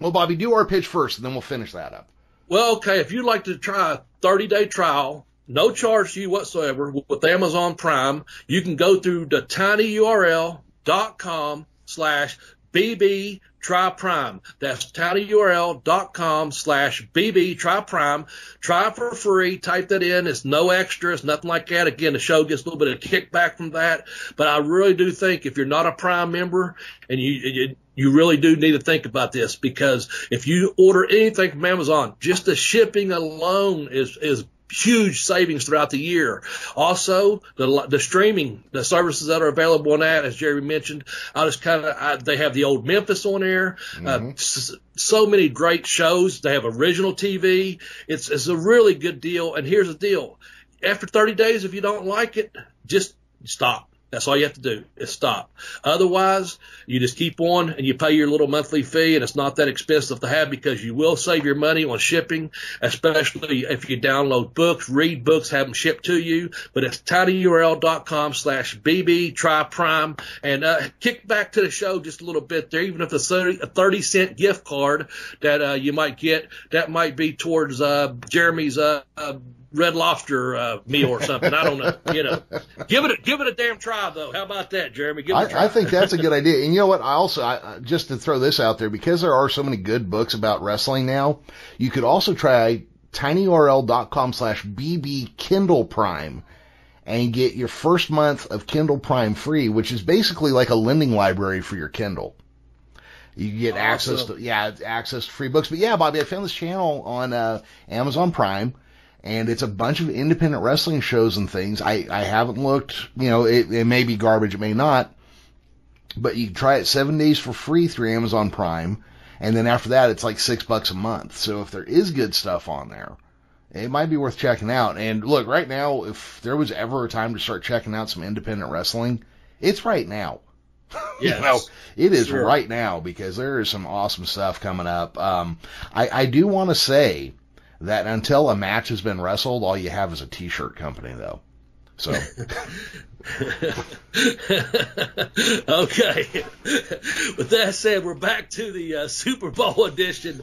well, Bobby, do our pitch first, and then we'll finish that up. Well, okay. If you'd like to try a 30-day trial, no charge to you whatsoever, with Amazon Prime, you can go through the tinyurl.com/BB Try Prime. That's tinyurl.com/BB Try Prime. Try for free. Type that in. It's no extras, nothing like that. Again, the show gets a little bit of kickback from that. But I really do think if you're not a Prime member and you really do need to think about this, because if you order anything from Amazon, just the shipping alone is huge savings throughout the year. Also, the streaming, the services that are available on that, as Jerry mentioned, they have the old Memphis on there. Mm-hmm. So many great shows. They have original TV. It's a really good deal. And here's the deal: after 30 days, if you don't like it, just stop. That's all you have to do is stop. Otherwise, you just keep on and you pay your little monthly fee, and it's not that expensive to have because you will save your money on shipping, especially if you download books, read books, have them shipped to you. But it's tinyurl.com/BB Try Prime. And kick back to the show just a little bit there. Even if it's a 30-cent gift card that you might get, that might be towards Jeremy's Red Lobster meal or something. I don't know. You know, give it a damn try though. How about that, Jeremy? Give it a try. I think that's a good idea. And you know what? I also just to throw this out there, because there are so many good books about wrestling now, you could also try tinyurl.com/BB Kindle Prime and get your first month of Kindle Prime free, which is basically like a lending library for your Kindle. You get access to access to free books. But yeah, Bobby, I found this channel on Amazon Prime. And it's a bunch of independent wrestling shows and things. I haven't looked, you know, it may be garbage, it may not. But you can try it 7 days for free through Amazon Prime. And then after that, it's like $6 a month. So if there is good stuff on there, it might be worth checking out. And look, right now, if there was ever a time to start checking out some independent wrestling, it's right now. Yes. You know, it is sure. Right now, because there is some awesome stuff coming up. I do want to say that until a match has been wrestled, all you have is a t-shirt company, though. So. Okay. With that said, we're back to the Super Bowl edition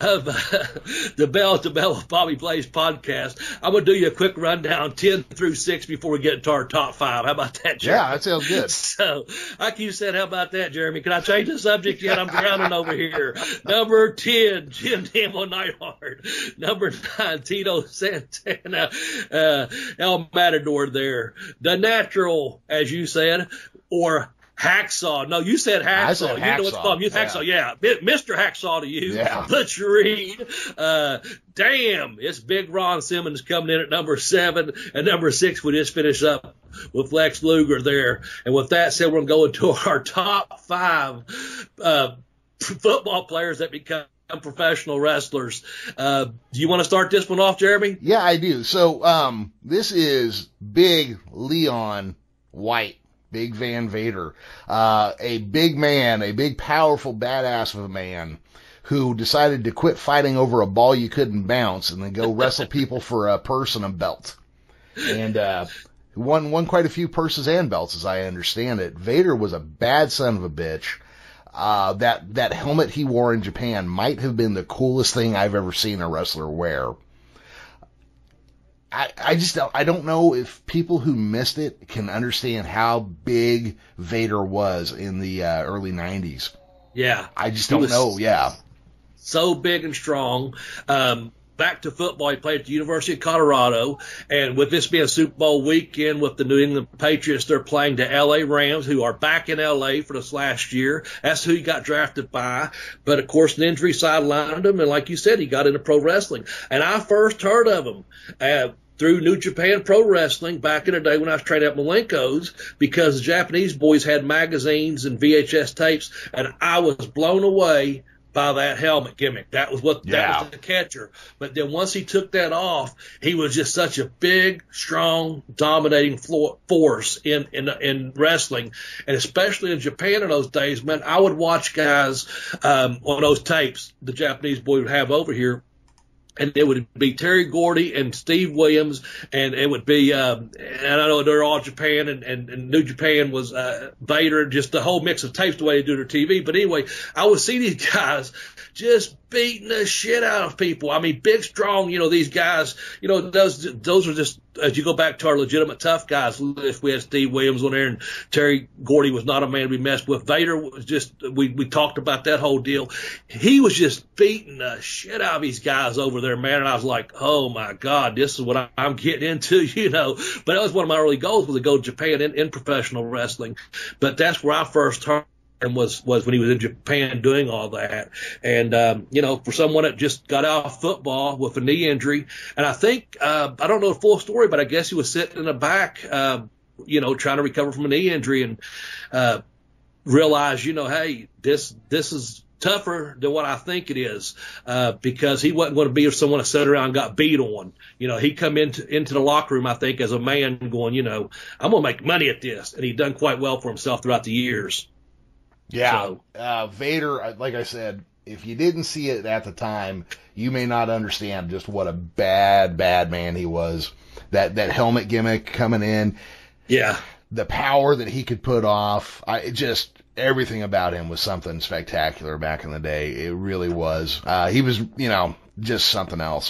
of the Bell to Bell with Bobby Blaze podcast. I'm going to do you a quick rundown, 10 through 6, before we get into our top five. How about that, Jeremy? Yeah, that sounds good. So, like you said, how about that, Jeremy? Can I change the subject yet? I'm drowning over here. Number 10, Jim Neidhart. Number 9, Tito Santana. El Matador there. The Natural, as you said, or Hacksaw. No, you said Hacksaw. I said Hacksaw. You know what's called. You Hacksaw, yeah. Mr. Hacksaw to you. Yeah. Butch Reed. Damn, it's Big Ron Simmons coming in at number 7. And number 6, we just finish up with Lex Luger there. And with that said, we're going to go into our top 5 football players that become professional wrestlers. Do you want to start this one off, Jeremy? Yeah, I do. So this is Big Leon White, Big Van Vader, a big man, a big powerful badass of a man who decided to quit fighting over a ball you couldn't bounce and then go wrestle people for a purse and a belt. And won quite a few purses and belts, as I understand it. Vader was a bad son of a bitch. That helmet he wore in Japan might have been the coolest thing I've ever seen a wrestler wear. I don't know if people who missed it can understand how big Vader was in the early 90s. Yeah. I just don't know. Yeah. So big and strong. Back to football, he played at the University of Colorado, and with this being Super Bowl weekend with the New England Patriots, they're playing the L.A. Rams, who are back in L.A. for this last year. That's who he got drafted by. But, of course, an injury sidelined him, and like you said, he got into pro wrestling. And I first heard of him through New Japan Pro Wrestling back in the day when I was training at Malenko's, because the Japanese boys had magazines and VHS tapes, and I was blown away by that helmet gimmick. That was the catcher. But then once he took that off, he was just such a big, strong, dominating force in wrestling, and especially in Japan in those days. Man, I would watch guys on those tapes the Japanese boy would have over here. And it would be Terry Gordy and Steve Williams, and it would be, and I know they're all Japan, and New Japan was Vader, just the whole mix of tapes the way they do their TV. But anyway, I would see these guys just beating the shit out of people. I mean, big, strong, you know, these guys, you know, those are just, as you go back to our legitimate tough guys, if we had Steve Williams on there, and Terry Gordy was not a man to be messed with. Vader was just, we talked about that whole deal. He was just beating the shit out of these guys over there, man. And I was like, oh my God, this is what I'm getting into, you know. But that was one of my early goals, was to go to Japan in professional wrestling. But that's where I first heard, and was when he was in Japan doing all that. And, you know, for someone that just got out of football with a knee injury, and I think, I don't know the full story, but I guess he was sitting in the back, you know, trying to recover from a knee injury, and realized, you know, hey, this is tougher than what I think it is, because he wasn't going to be someone that sat around and got beat on. You know, he come into the locker room, I think, as a man going, you know, I'm going to make money at this. And he done quite well for himself throughout the years. Yeah. So, Vader, like I said, if you didn't see it at the time, you may not understand just what a bad, bad man he was. That helmet gimmick coming in. Yeah. The power that he could put off. Everything about him was something spectacular back in the day. It really was. He was, you know, just something else.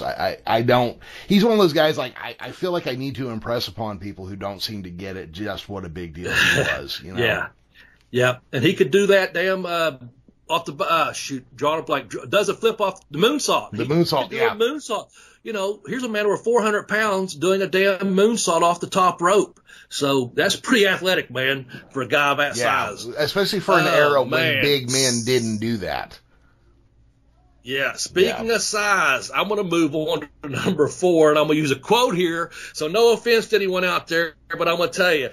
He's one of those guys, like, I feel like I need to impress upon people who don't seem to get it just what a big deal he was, you know? Yeah. Yeah. And he could do that damn, off the, drawing up, like, does a flip off the moonsault. The moonsault, yeah. Moonsault. You know, here's a man over 400 pounds doing a damn moonsault off the top rope. So that's pretty athletic, man, for a guy of that size. Especially for an era when big men didn't do that. Yeah, speaking of size, I'm going to move on to number 4, and I'm going to use a quote here. So no offense to anyone out there, but I'm going to tell you,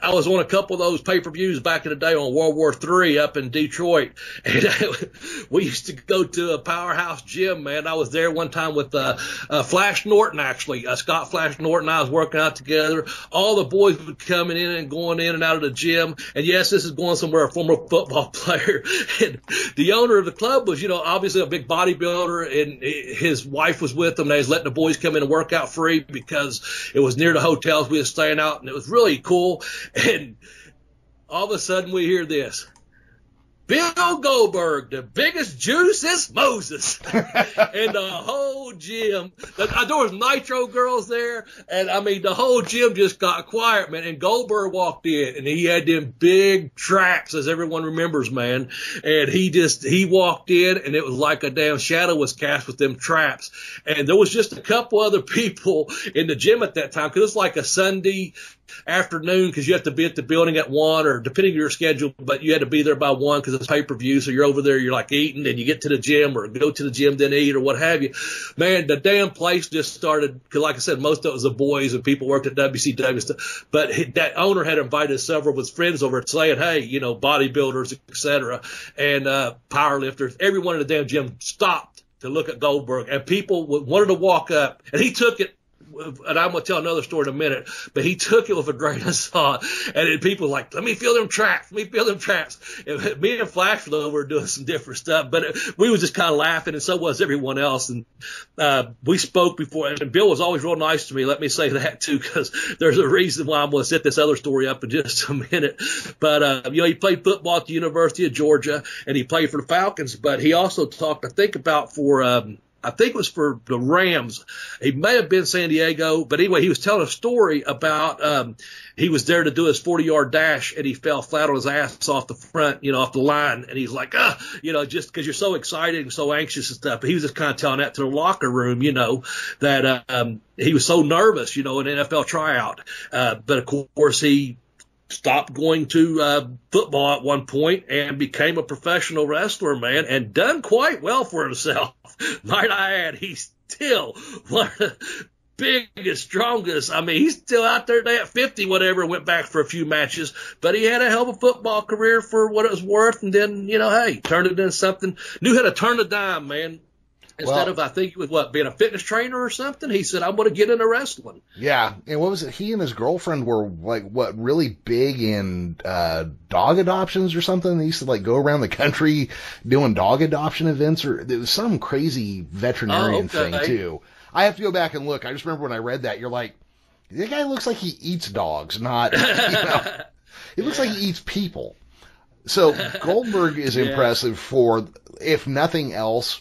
I was on a couple of those pay-per-views back in the day on World War III up in Detroit. And we used to go to a powerhouse gym, man. I was there one time with Flash Norton, actually. Scott Flash Norton and I was working out together. All the boys were coming in and going in and out of the gym. And, yes, this is going somewhere, a former football player. And the owner of the club was, you know, obviously a big bodybuilder, and his wife was with him. They was letting the boys come in and work out free because it was near the hotels we were staying out, and it was really cool. And all of a sudden we hear this: Bill Goldberg, the biggest Jew since Moses. And the whole gym, there was Nitro girls there, and I mean, the whole gym just got quiet, man. And Goldberg walked in, and he had them big traps, as everyone remembers, man. And he walked in, and it was like a damn shadow was cast with them traps. And there was just a couple other people in the gym at that time, because it's like a Sunday afternoon, because you have to be at the building at 1, or depending on your schedule, but you had to be there by 1 because it's pay-per-view. So you're over there, you're like eating, and you get to the gym, or go to the gym then eat, or what have you. Man, the damn place just started, because like I said, most of it was the boys and people worked at WCW stuff, but that owner had invited several of his friends over saying, hey, you know, bodybuilders, etc., and power lifters. Everyone in the damn gym stopped to look at Goldberg, and people wanted to walk up, and he took it. And I'm going to tell another story in a minute, but he took it with a grain of salt. And people were like, let me feel them traps. Let me feel them traps. And me and Flash Lowe were doing some different stuff, but we were just kind of laughing, and so was everyone else. And we spoke before, and Bill was always real nice to me. Let me say that, too, because there's a reason why I'm going to set this other story up in just a minute. But, you know, he played football at the University of Georgia, and he played for the Falcons, but he also talked, I think, about for I think it was for the Rams. He may have been San Diego, but anyway, he was telling a story about he was there to do his 40-yard dash, and he fell flat on his ass off the front, you know, off the line. And he's like, you know, just because you're so excited and so anxious and stuff. But he was just kind of telling that to the locker room, you know, that he was so nervous, you know, in an NFL tryout. But, of course, he stopped going to football at one point and became a professional wrestler, man, and done quite well for himself. Might I add, he's still one of the biggest, strongest. I mean, he's still out there at 50, whatever, went back for a few matches, but he had a hell of a football career for what it was worth, and then, you know, hey, turned it into something. Knew how to turn a dime, man. Instead of, I think it was, being a fitness trainer or something, he said, I'm going to get into wrestling. Yeah. And what was it? He and his girlfriend were, like, what, really big in dog adoptions or something? They used to, like, go around the country doing dog adoption events, or there was some crazy veterinarian thing, too. I have to go back and look. I just remember when I read that, you're like, the guy looks like he eats dogs, not, you know, he looks like he eats people. So Goldberg is impressive for, if nothing else,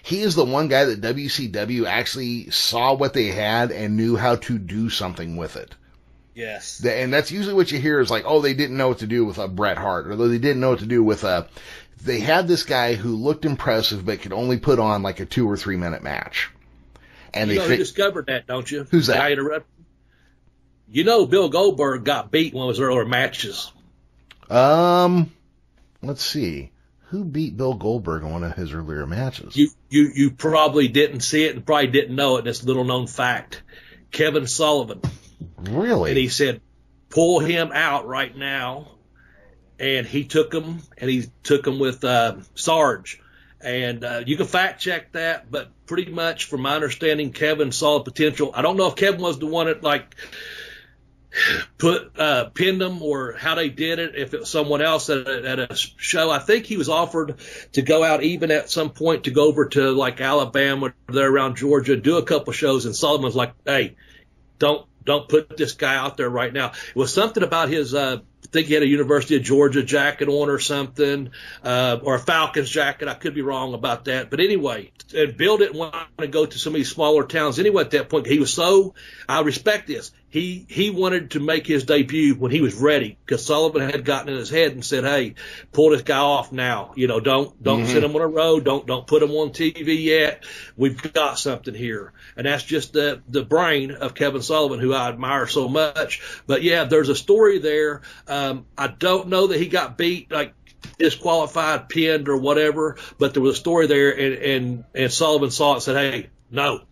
he is the one guy that WCW actually saw what they had and knew how to do something with it. Yes. And that's usually what you hear is like, oh, they didn't know what to do with a Bret Hart, or they didn't know what to do with a... They had this guy who looked impressive but could only put on like a 2 or 3 minute match. And you discovered that, don't you? Who's that? Did I interrupt? You know, Bill Goldberg got beat in one of his earlier matches. Let's see. Who beat Bill Goldberg in one of his earlier matches? You probably didn't see it and probably didn't know it. That's a little-known fact. Kevin Sullivan. Really? And he said, pull him out right now. and he took them, and he took them with Sarge. And you can fact check that, but pretty much from my understanding, Kevin saw the potential. I don't know if Kevin was the one that like pinned them or how they did it, if it was someone else at a show. I think he was offered to go out even at some point to go over to like Alabama or there around Georgia, do a couple shows, and Sullivan was like, hey, don't put this guy out there right now. It was something about his I think he had a University of Georgia jacket on or something, or a Falcons jacket. I could be wrong about that. But anyway, and Bill didn't want to go to some of these smaller towns anyway at that point. He was so – I respect this. He wanted to make his debut when he was ready, because Sullivan had gotten in his head and said, hey, pull this guy off now. You know, don't send him on the road. Don't put him on TV yet. We've got something here. And that's just the brain of Kevin Sullivan, who I admire so much. But, yeah, there's a story there. I don't know that he got beat, like disqualified, pinned, or whatever, but there was a story there, and Sullivan saw it and said, hey, no,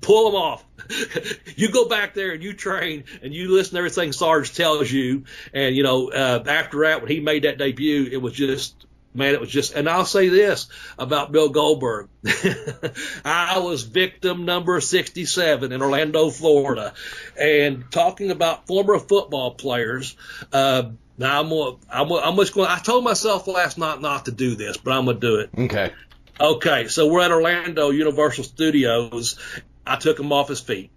pull him off. You go back there and you train and you listen to everything Sarge tells you. And, you know, after that, when he made that debut, it was just, man, it was just, and I'll say this about Bill Goldberg. I was victim number 67 in Orlando, Florida. And talking about former football players, now I'm just going, I told myself last night not to do this, but I'm going to do it. Okay, so we're at Orlando Universal Studios. I took him off his feet.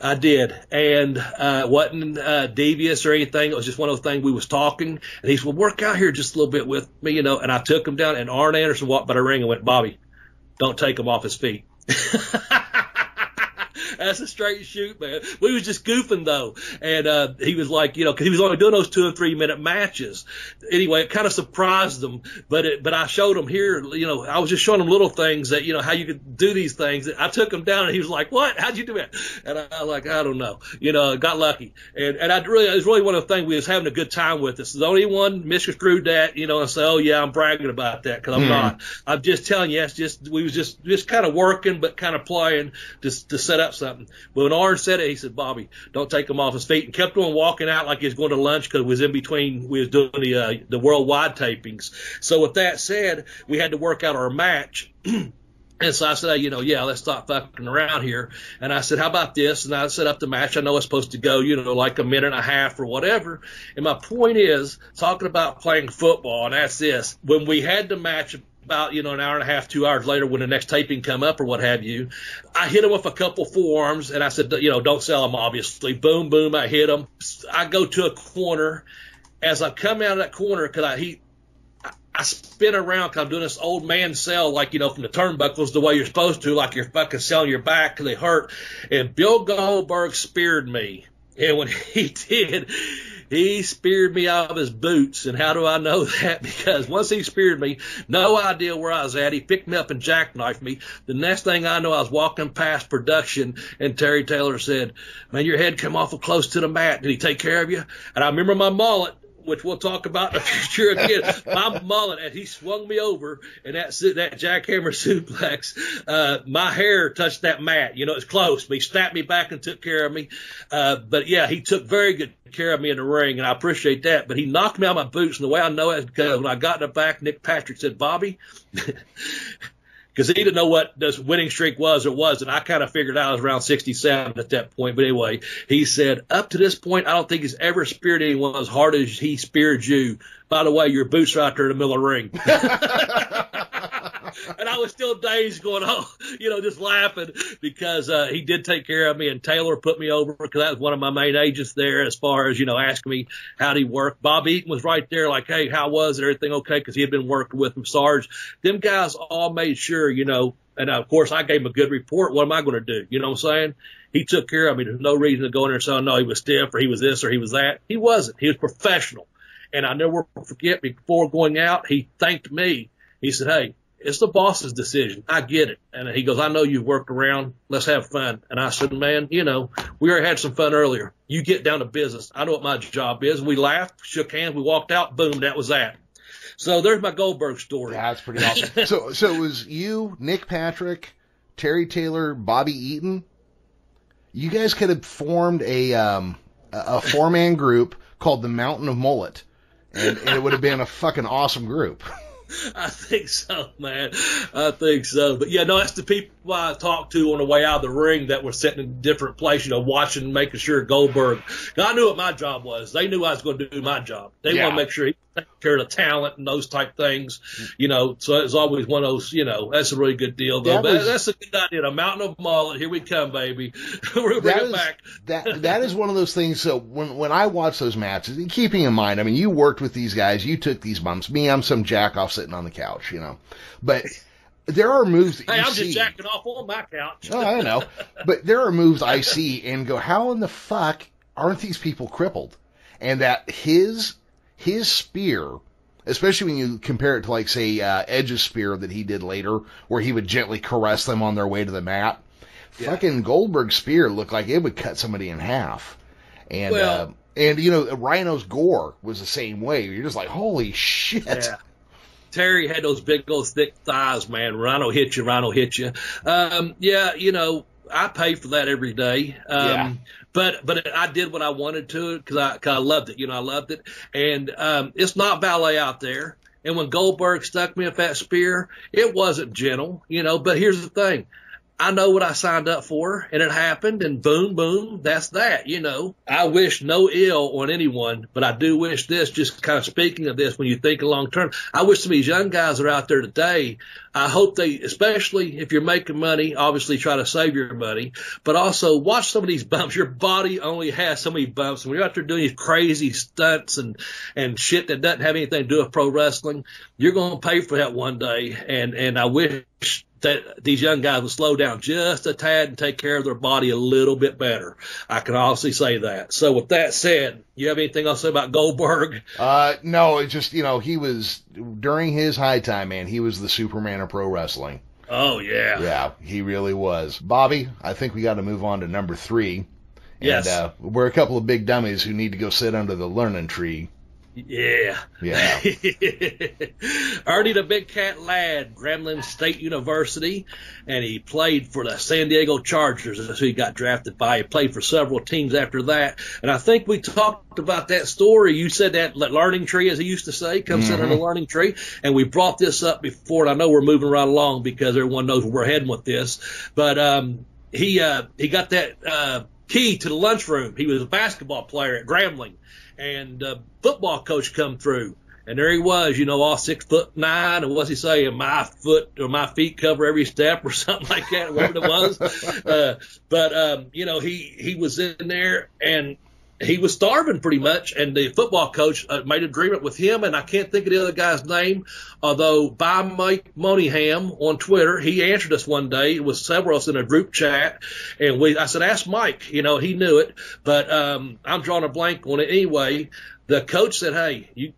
I did, and wasn't devious or anything. It was just one of those things. We was talking, and he said, well, work out here just a little bit with me, you know, and I took him down, and Arne Anderson walked by the ring and went, Bobby, don't take him off his feet. That's a straight shoot, man. We was just goofing, though. And he was like, you know, because he was only doing those 2 and 3 minute matches. Anyway, it kind of surprised them. But I showed him here, you know, I was just showing him little things that, you know, how you could do these things. I took him down, and he was like, what? How'd you do that? And I was like, I don't know. You know, got lucky. And I really, it was really one of the things we was having a good time with. This is the only one misconstrued that, you know, and say, oh, yeah, I'm bragging about that, because I'm not. I'm just telling you, it's just, we was just kind of working, but kind of playing to set up something. But when Arn said it, he said, Bobby, don't take him off his feet, and kept on walking out like he was going to lunch, because it was in between, we was doing the worldwide tapings. So with that said, we had to work out our match. And so I said, hey, you know, yeah, let's stop fucking around here. And I said, how about this? And I set up the match. I know it's supposed to go, you know, like a minute and a half or whatever. And my point is, talking about playing football, and that's this, when we had the match about, you know, an hour and a half, 2 hours later, when the next taping come up or what have you, I hit him with a couple forearms, and I said, you know, don't sell him, obviously. Boom, boom, I hit him. I go to a corner. As I come out of that corner, because I spin around, because I'm doing this old man sell, like, you know, from the turnbuckles, the way you're supposed to, like you're fucking selling your back because they hurt. And Bill Goldberg speared me. And when he did, he speared me out of his boots. And how do I know that? Because once he speared me, no idea where I was at. He picked me up and jackknifed me. The next thing I know, I was walking past production, and Terry Taylor said, man, your head come awful close to the mat. Did he take care of you? And I remember my mullet, which we'll talk about in the future again. My mullet, and he swung me over, and that jackhammer suplex, my hair touched that mat. You know, it's close, but he snapped me back and took care of me. But, yeah, he took very good care of me in the ring, and I appreciate that. But he knocked me out of my boots, and the way I know it is because when I got in the back, Nick Patrick said, Bobby, because he didn't know what this winning streak was or wasn't. I kind of figured out I was around 67 at that point. But anyway, he said, up to this point, I don't think he's ever speared anyone as hard as he speared you. By the way, your boots are out there in the middle of the ring. And I was still dazed going, oh, you know, just laughing, because he did take care of me, and Taylor put me over, because that was one of my main agents there as far as, you know, asking me how he worked. Bob Eaton was right there like, hey, how was it? Everything okay? Because he had been working with him, Sarge. Them guys all made sure, you know, and, of course, I gave him a good report. What am I going to do? You know what I'm saying? He took care of me. There's no reason to go in there and say, no, he was stiff or he was this or he was that. He wasn't. He was professional. And I never forget, before going out, he thanked me. He said, hey, it's the boss's decision. I get it. And he goes, I know you've worked around. Let's have fun. And I said, man, you know, we already had some fun earlier. You get down to business. I know what my job is. We laughed, shook hands, we walked out. Boom, that was that. So there's my Goldberg story. That's pretty awesome. So it was you, Nick Patrick, Terry Taylor, Bobby Eaton. You guys could have formed a four-man group called the Mountain of Mullet, and it would have been a fucking awesome group. I think so, man. I think so. But, yeah, no, that's the people I talked to on the way out of the ring that were sitting in different places, you know, watching, making sure Goldberg. I knew what my job was. They knew I was going to do my job. They want to make sure he takes care of the talent and those type things, you know. So it's always one of those, you know, that's a really good deal, though. But that's a good idea. The Mountain of Mullet, here we come, baby. We'll bring it back. That is one of those things. So when I watch those matches, and keeping in mind, I mean, you worked with these guys. You took these bumps. Me, I'm some jack-off sitting on the couch, you know, but there are moves that I'm just jacking off on my couch. Oh, I know, but there are moves I see and go, how in the fuck aren't these people crippled? And that his spear, especially when you compare it to, like, say, Edge's spear that he did later, where he would gently caress them on their way to the mat. Yeah. Fucking Goldberg's spear looked like it would cut somebody in half. And well, and you know, Rhino's gore was the same way. You're just like, holy shit. Yeah. Terry had those big old thick thighs, man. Rhino hit you, Rhino hit you. Yeah, you know, I pay for that every day. But I did what I wanted to because I loved it. You know, I loved it. And it's not ballet out there. And when Goldberg stuck me with that spear, it wasn't gentle, you know. But here's the thing. I know what I signed up for, and it happened, and boom, boom, that's that, you know. I wish no ill on anyone, but I do wish this, just kind of speaking of this, when you think long term, I wish some of these young guys that are out there today, I hope they, especially if you're making money, obviously try to save your money, but also watch some of these bumps. Your body only has so many bumps, and when you're out there doing these crazy stunts and shit that doesn't have anything to do with pro wrestling, you're going to pay for that one day, and I wish that these young guys will slow down just a tad and take care of their body a little bit better. I can honestly say that. So with that said, you have anything else to say about Goldberg? No, it's just, you know, he was, during his high time, man, he was the Superman of pro wrestling. Oh, yeah. Yeah, he really was. Bobby, I think we got to move on to number 3. Yes. And we're a couple of big dummies who need to go sit under the learning tree. Yeah. Yeah. Ernie the Big Cat Ladd, Grambling State University, and he played for the San Diego Chargers. That's who he got drafted by. He played for several teams after that. And I think we talked about that story. You said that learning tree, as he used to say, comes mm-hmm. under the learning tree. And we brought this up before, and I know we're moving right along because everyone knows where we're heading with this. But he got that key to the lunchroom. He was a basketball player at Grambling. And football coach come through, and there he was, you know, all 6'9", and what's he saying? My feet cover every step, or something like that, whatever it was. You know, he was in there, and he was starving pretty much. And the football coach made an agreement with him, and I can't think of the other guy's name, although by Mike Moneyham on Twitter, he answered us one day with several of us in a group chat. And I said, ask Mike. You know, he knew it. But I'm drawing a blank on it anyway. The coach said, hey, you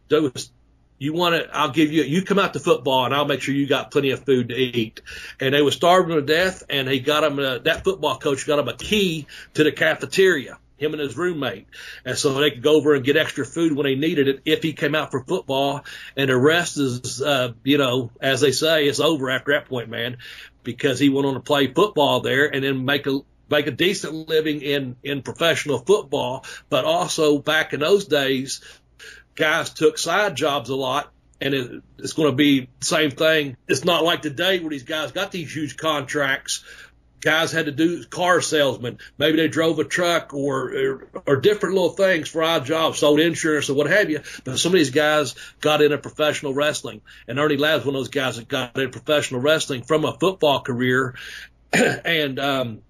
want to, I'll give you, you come out to football and I'll make sure you got plenty of food to eat. And they were starving to death, and he got him, that football coach got him a key to the cafeteria, him and his roommate, and so they could go over and get extra food when they needed it if he came out for football. And the rest is, you know, as they say, it's over after that point, man, because he went on to play football there and then make a decent living in professional football. But also back in those days, guys took side jobs a lot. And it's going to be the same thing. It's not like today where these guys got these huge contracts. Guys had to do car salesmen. Maybe they drove a truck or different little things for odd jobs, sold insurance or what have you. But some of these guys got into professional wrestling. And Ernie Ladd was one of those guys that got into professional wrestling from a football career and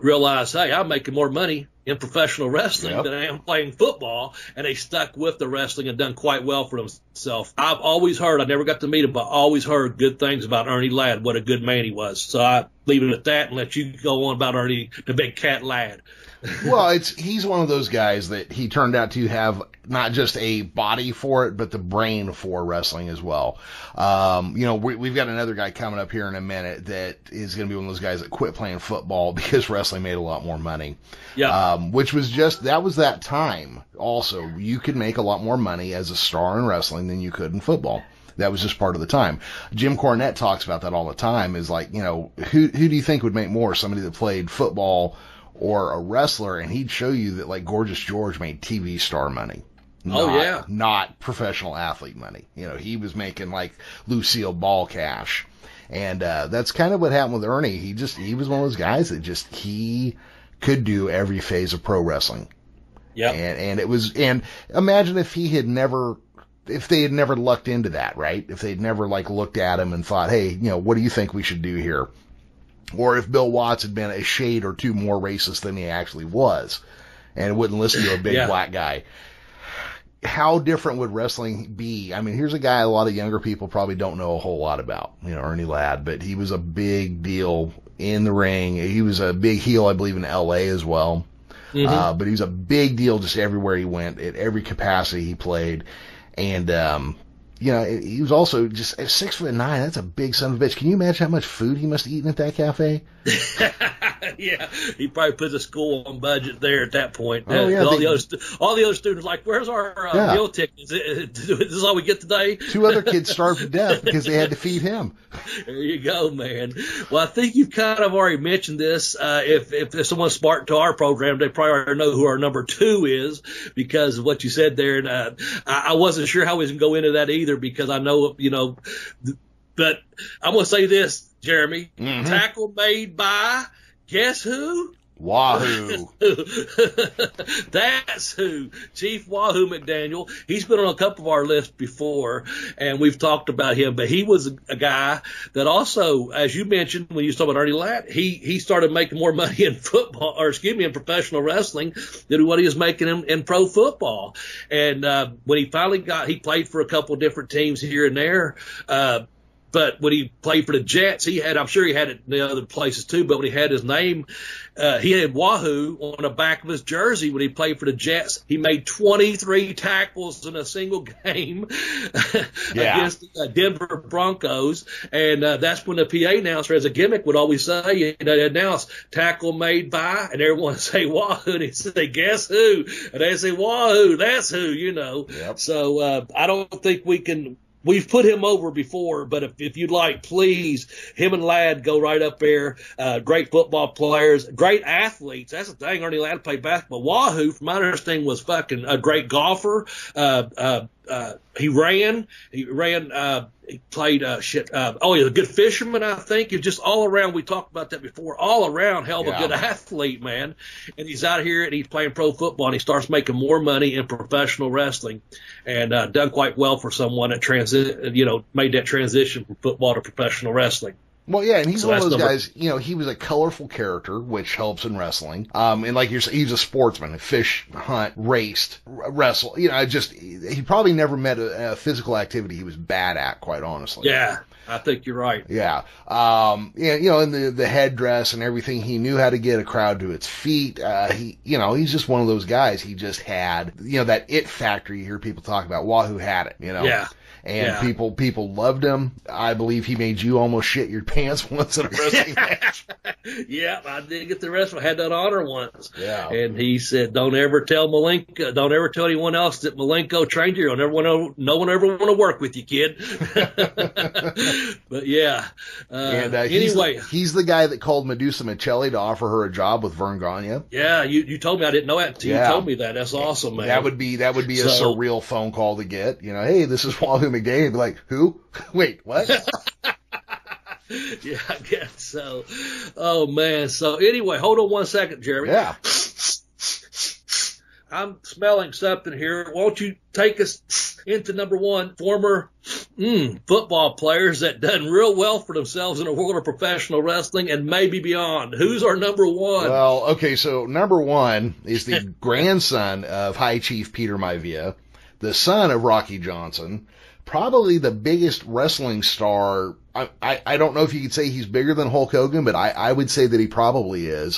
realized, hey, I'm making more money in professional wrestling than I am playing football. And they stuck with the wrestling and done quite well for themselves. I've always heard, I never got to meet him, but I always heard good things about Ernie Ladd, what a good man he was. So I leave it at that and let you go on about Ernie the Big Cat Ladd. Well, he's one of those guys that he turned out to have not just a body for it, but the brain for wrestling as well. You know, we've got another guy coming up here in a minute that is going to be one of those guys that quit playing football because wrestling made a lot more money. Yeah. Which was that time also. You could make a lot more money as a star in wrestling than you could in football. That was just part of the time. Jim Cornette talks about that all the time, is like, you know, who do you think would make more, somebody that played football or a wrestler? And he'd show you that, like, Gorgeous George made TV star money. Not professional athlete money. You know, he was making like Lucille Ball cash. And that's kind of what happened with Ernie. He was one of those guys that just, he could do every phase of pro wrestling. Yeah. And it was, and imagine if he had never, if they had never lucked into that, right? If they'd never like looked at him and thought, hey, you know, what do you think we should do here? Or if Bill Watts had been a shade or two more racist than he actually was and wouldn't listen to a big black guy. How different would wrestling be? I mean, here's a guy a lot of younger people probably don't know a whole lot about, you know, Ernie Ladd, but he was a big deal in the ring. He was a big heel, I believe, in LA as well. Mm-hmm. But he was a big deal just everywhere he went, at every capacity he played. And, you know, he was also just 6'9". That's a big son of a bitch. Can you imagine how much food he must have eaten at that cafe? Yeah, he probably puts a school on budget there at that point. Oh, yeah, all the other students are like, where's our meal ticket? Is this all we get today? Two other kids starved to death because they had to feed him. There you go, man. Well, I think you've kind of already mentioned this. If someone's smart to our program, they probably already know who our number two is because of what you said there. And I wasn't sure how we can go into that either because I know, you know, but I'm going to say this, Jeremy. Mm-hmm. Tackle made by... Guess who? Wahoo. That's who. Chief Wahoo McDaniel. He's been on a couple of our lists before, and we've talked about him. But he was a guy that also, as you mentioned when you talked about Ernie Ladd, he started making more money in in professional wrestling than what he was making in pro football. And when he finally he played for a couple of different teams here and there. But when he played for the Jets, I'm sure he had it in other places too, but when he had his name, he had Wahoo on the back of his jersey when he played for the Jets. He made 23 tackles in a single game against the Denver Broncos. And that's when the PA announcer, as a gimmick, would always say, you know, announce tackle made by, and everyone would say Wahoo. And he'd say, guess who? And they'd say, Wahoo, that's who, you know. Yep. So I don't think we can. We've put him over before, but if you'd like, please, him and Ladd go right up there. Great football players, great athletes. That's the thing. Ernie Ladd played basketball. Wahoo, from my understanding, was fucking a great golfer. He ran. He played shit. He was a good fisherman, I think. He was just all around. We talked about that before. All around, hell of a good athlete, man. And he's out here and he's playing pro football and he starts making more money in professional wrestling, and done quite well for someone that made that transition from football to professional wrestling. Well, yeah, and he's one of those guys, you know, he was a colorful character, which helps in wrestling. And like you're saying, he was a sportsman, fish, hunt, raced, wrestle. You know, he probably never met a physical activity he was bad at, quite honestly. Yeah, I think you're right. Yeah. You know, and the headdress and everything, he knew how to get a crowd to its feet. He's just one of those guys. He just had, you know, that it factor you hear people talk about. Wahoo had it, you know? Yeah. And people loved him. I believe he made you almost shit your pants once in a wrestling match. Yeah, I did get the wrestling. I had that honor once. Yeah. And he said, don't ever tell anyone else that Malenko trained you. No one ever want to work with you, kid. But yeah. Anyway. He's the guy that called Medusa Michelli to offer her a job with Vern Gagne. Yeah, you told me. I didn't know that until you told me that. That's awesome, man. That would be a surreal phone call to get. You know, hey, this is Wahoo McDaniel, be like, who? Wait, what? Yeah, I guess so. Oh, man. So, anyway, hold on one second, Jeremy. Yeah. I'm smelling something here. Won't you take us into number one, former football players that done real well for themselves in the world of professional wrestling and maybe beyond? Who's our number one? Well, okay, so number one is the grandson of High Chief Peter Maivia, the son of Rocky Johnson, probably the biggest wrestling star. I don't know if you could say he's bigger than Hulk Hogan, but I would say that he probably is.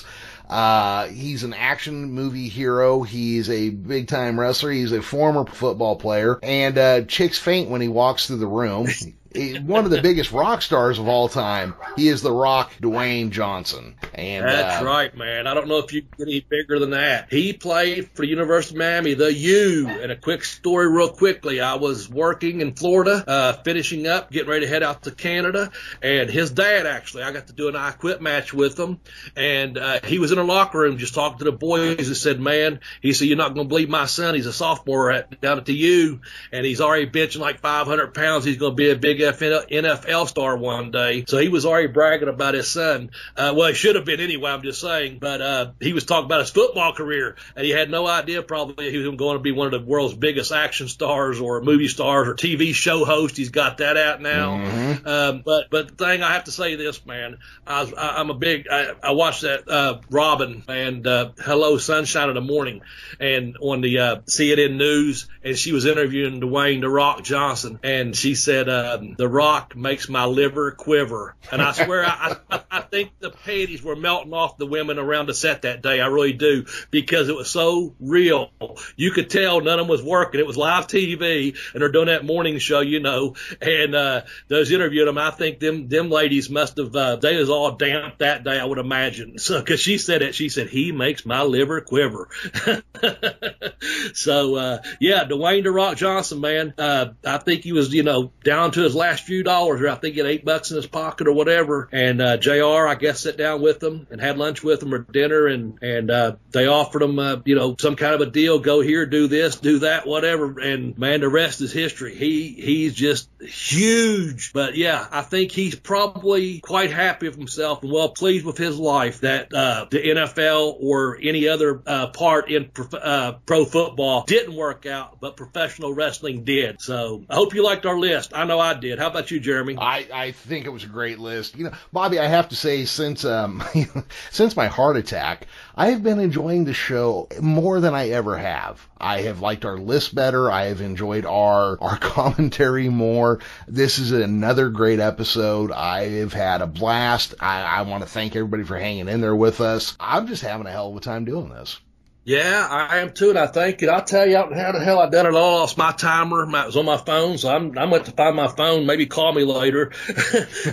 He's an action movie hero. He's a big time wrestler. He's a former football player, and chicks faint when he walks through the room. one of the biggest rock stars of all time. He is the Rock Dwayne Johnson. And that's right, man. I don't know if you can get any bigger than that. He played for the University of Miami, the U. And a quick story real quickly. I was working in Florida, finishing up, getting ready to head out to Canada. And his dad, actually, I got to do an I Quit match with him. And he was in a locker room just talking to the boys. He said, man, he said, you're not going to believe my son. He's a sophomore down at the U. And he's already benching like 500 pounds. He's going to be a big NFL star one day. So he was already bragging about his son. Well, he should have been anyway, I'm just saying. But he was talking about his football career, and he had no idea probably he was going to be one of the world's biggest action stars or movie stars or TV show host. He's got that out now. Mm-hmm. But the thing, I have to say this, man. I watched that Robin and Hello Sunshine in the Morning, and on the CNN News, and she was interviewing Dwayne "The Rock" Johnson, and she said, "The Rock makes my liver quiver," and I swear, I think the panties were melting off the women around the set that day. I really do, because it was so real. You could tell none of them was working. It was live TV, and they're doing that morning show, you know. And those interviewed them, I think them ladies must have they was all damp that day, I would imagine. So, because she said it, she said, "He makes my liver quiver." So yeah, Dwayne "The Rock" Johnson, man. I think he was, you know, down to his last few dollars, or I think he had $8 in his pocket or whatever. And JR, I guess, sat down with them and had lunch with them or dinner, and they offered him, you know, some kind of a deal. Go here, do this, do that, whatever. And man, the rest is history. He's just huge. But yeah, I think he's probably quite happy with himself and well pleased with his life that the NFL or any other part in pro football didn't work out, but professional wrestling did. So I hope you liked our list. I know I did. How about you, Jeremy? I think it was a great list. You know, Bobby, I have to say, since my heart attack, I have been enjoying the show more than I ever have. I have liked our list better. I have enjoyed our commentary more. This is another great episode. I have had a blast. I want to thank everybody for hanging in there with us. I'm just having a hell of a time doing this. Yeah, I am too, and I thank you. I'll tell you how the hell I done it all. I lost my timer. It was on my phone, so I'm going to find my phone, maybe call me later.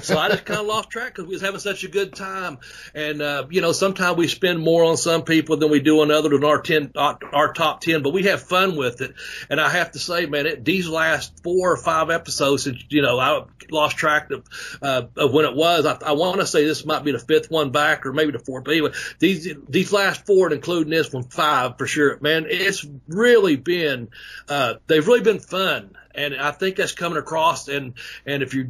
So I just kind of lost track because we was having such a good time. And, you know, sometimes we spend more on some people than we do on others in our top 10, but we have fun with it. And I have to say, man, these last 4 or 5 episodes, you know, I lost track of when it was. I want to say this might be the 5th one back or maybe the 4th. But anyway, these last 4, including this one, 5 for sure, man. It's really been, they've really been fun, and I think that's coming across. And if you're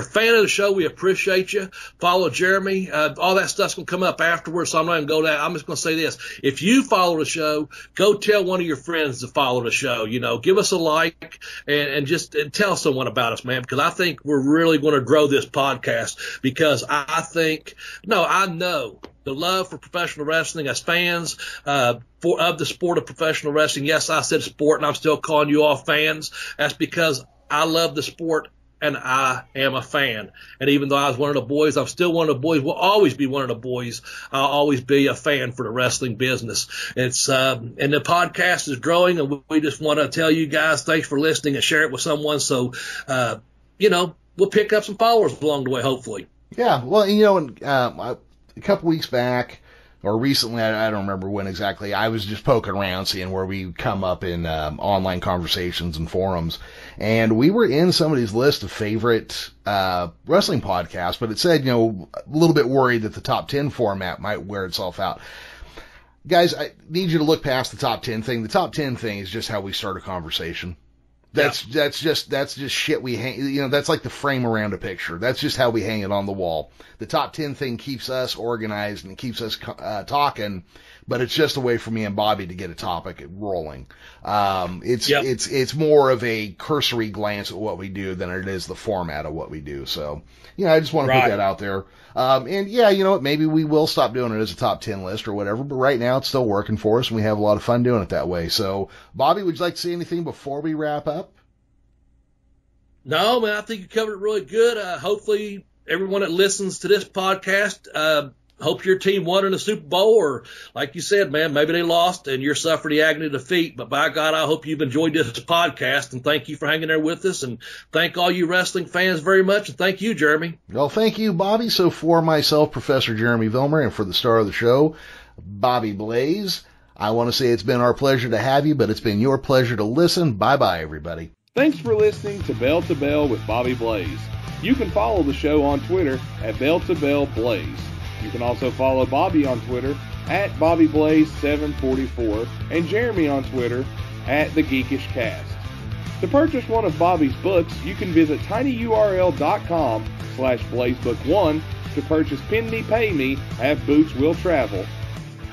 a fan of the show, we appreciate you. Follow Jeremy. All that stuff's going to come up afterwards, so I'm not going to go to that. I'm just going to say this. If you follow the show, go tell one of your friends to follow the show. You know, give us a like and tell someone about us, man, because I think we're really going to grow this podcast because I know the love for professional wrestling as fans, of the sport of professional wrestling. Yes, I said sport, and I'm still calling you all fans. That's because I love the sport. And I am a fan. And even though I was one of the boys, I'm still one of the boys. Will always be one of the boys. I'll always be a fan for the wrestling business. It's and the podcast is growing, and we just want to tell you guys thanks for listening and share it with someone. So, you know, we'll pick up some followers along the way, hopefully. Yeah, well, you know, a couple weeks back, or recently, I don't remember when exactly, I was just poking around, seeing where we come up in online conversations and forums. And we were in somebody's list of favorite wrestling podcasts, but it said, you know, a little bit worried that the top 10 format might wear itself out. Guys, I need you to look past the top 10 thing. The top 10 thing is just how we start a conversation. That's just shit we hang, you know, that's like the frame around a picture. That's just how we hang it on the wall. The top 10 thing keeps us organized and keeps us talking, but it's just a way for me and Bobby to get a topic rolling. It's more of a cursory glance at what we do than it is the format of what we do. So, you know, I just want to put that out there. And yeah, you know, maybe we will stop doing it as a top 10 list or whatever, but right now it's still working for us and we have a lot of fun doing it that way. So, Bobby, would you like to say anything before we wrap up? No, man, I think you covered it really good. Hopefully everyone that listens to this podcast, hope your team won in the Super Bowl, or like you said, man, maybe they lost and you're suffering the agony of defeat. But by God, I hope you've enjoyed this podcast, and thank you for hanging there with us, and thank all you wrestling fans very much. And thank you, Jeremy. Well, thank you, Bobby. So for myself, Professor Jeremy Vilmur, and for the star of the show, Bobby Blaze, I want to say it's been our pleasure to have you, but it's been your pleasure to listen. Bye-bye, everybody. Thanks for listening to Bell with Bobby Blaze. You can follow the show on Twitter at BellToBellBlaze. You can also follow Bobby on Twitter at BobbyBlaze744 and Jeremy on Twitter at TheGeekishCast. To purchase one of Bobby's books, you can visit tinyurl.com/blazebook1 to purchase Pin Me, Pay Me, Have Boots, Will Travel.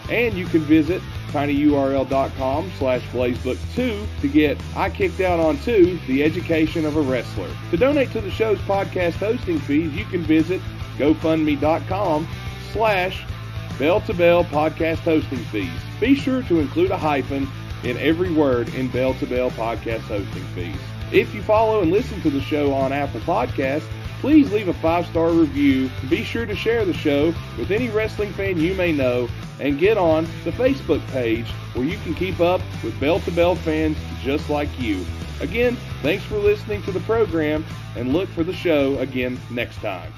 And you can visit tinyurl.com/blazebook2 to get I Kicked Out on 2, The Education of a Wrestler. To donate to the show's podcast hosting fees, you can visit gofundme.com/bell-to-bell podcast hosting fees. Be sure to include a hyphen in every word in Bell to Bell podcast hosting fees. If you follow and listen to the show on Apple Podcasts, please leave a 5-star review. Be sure to share the show with any wrestling fan you may know, and get on the Facebook page where you can keep up with Bell to Bell fans just like you. Again, thanks for listening to the program, and look for the show again next time.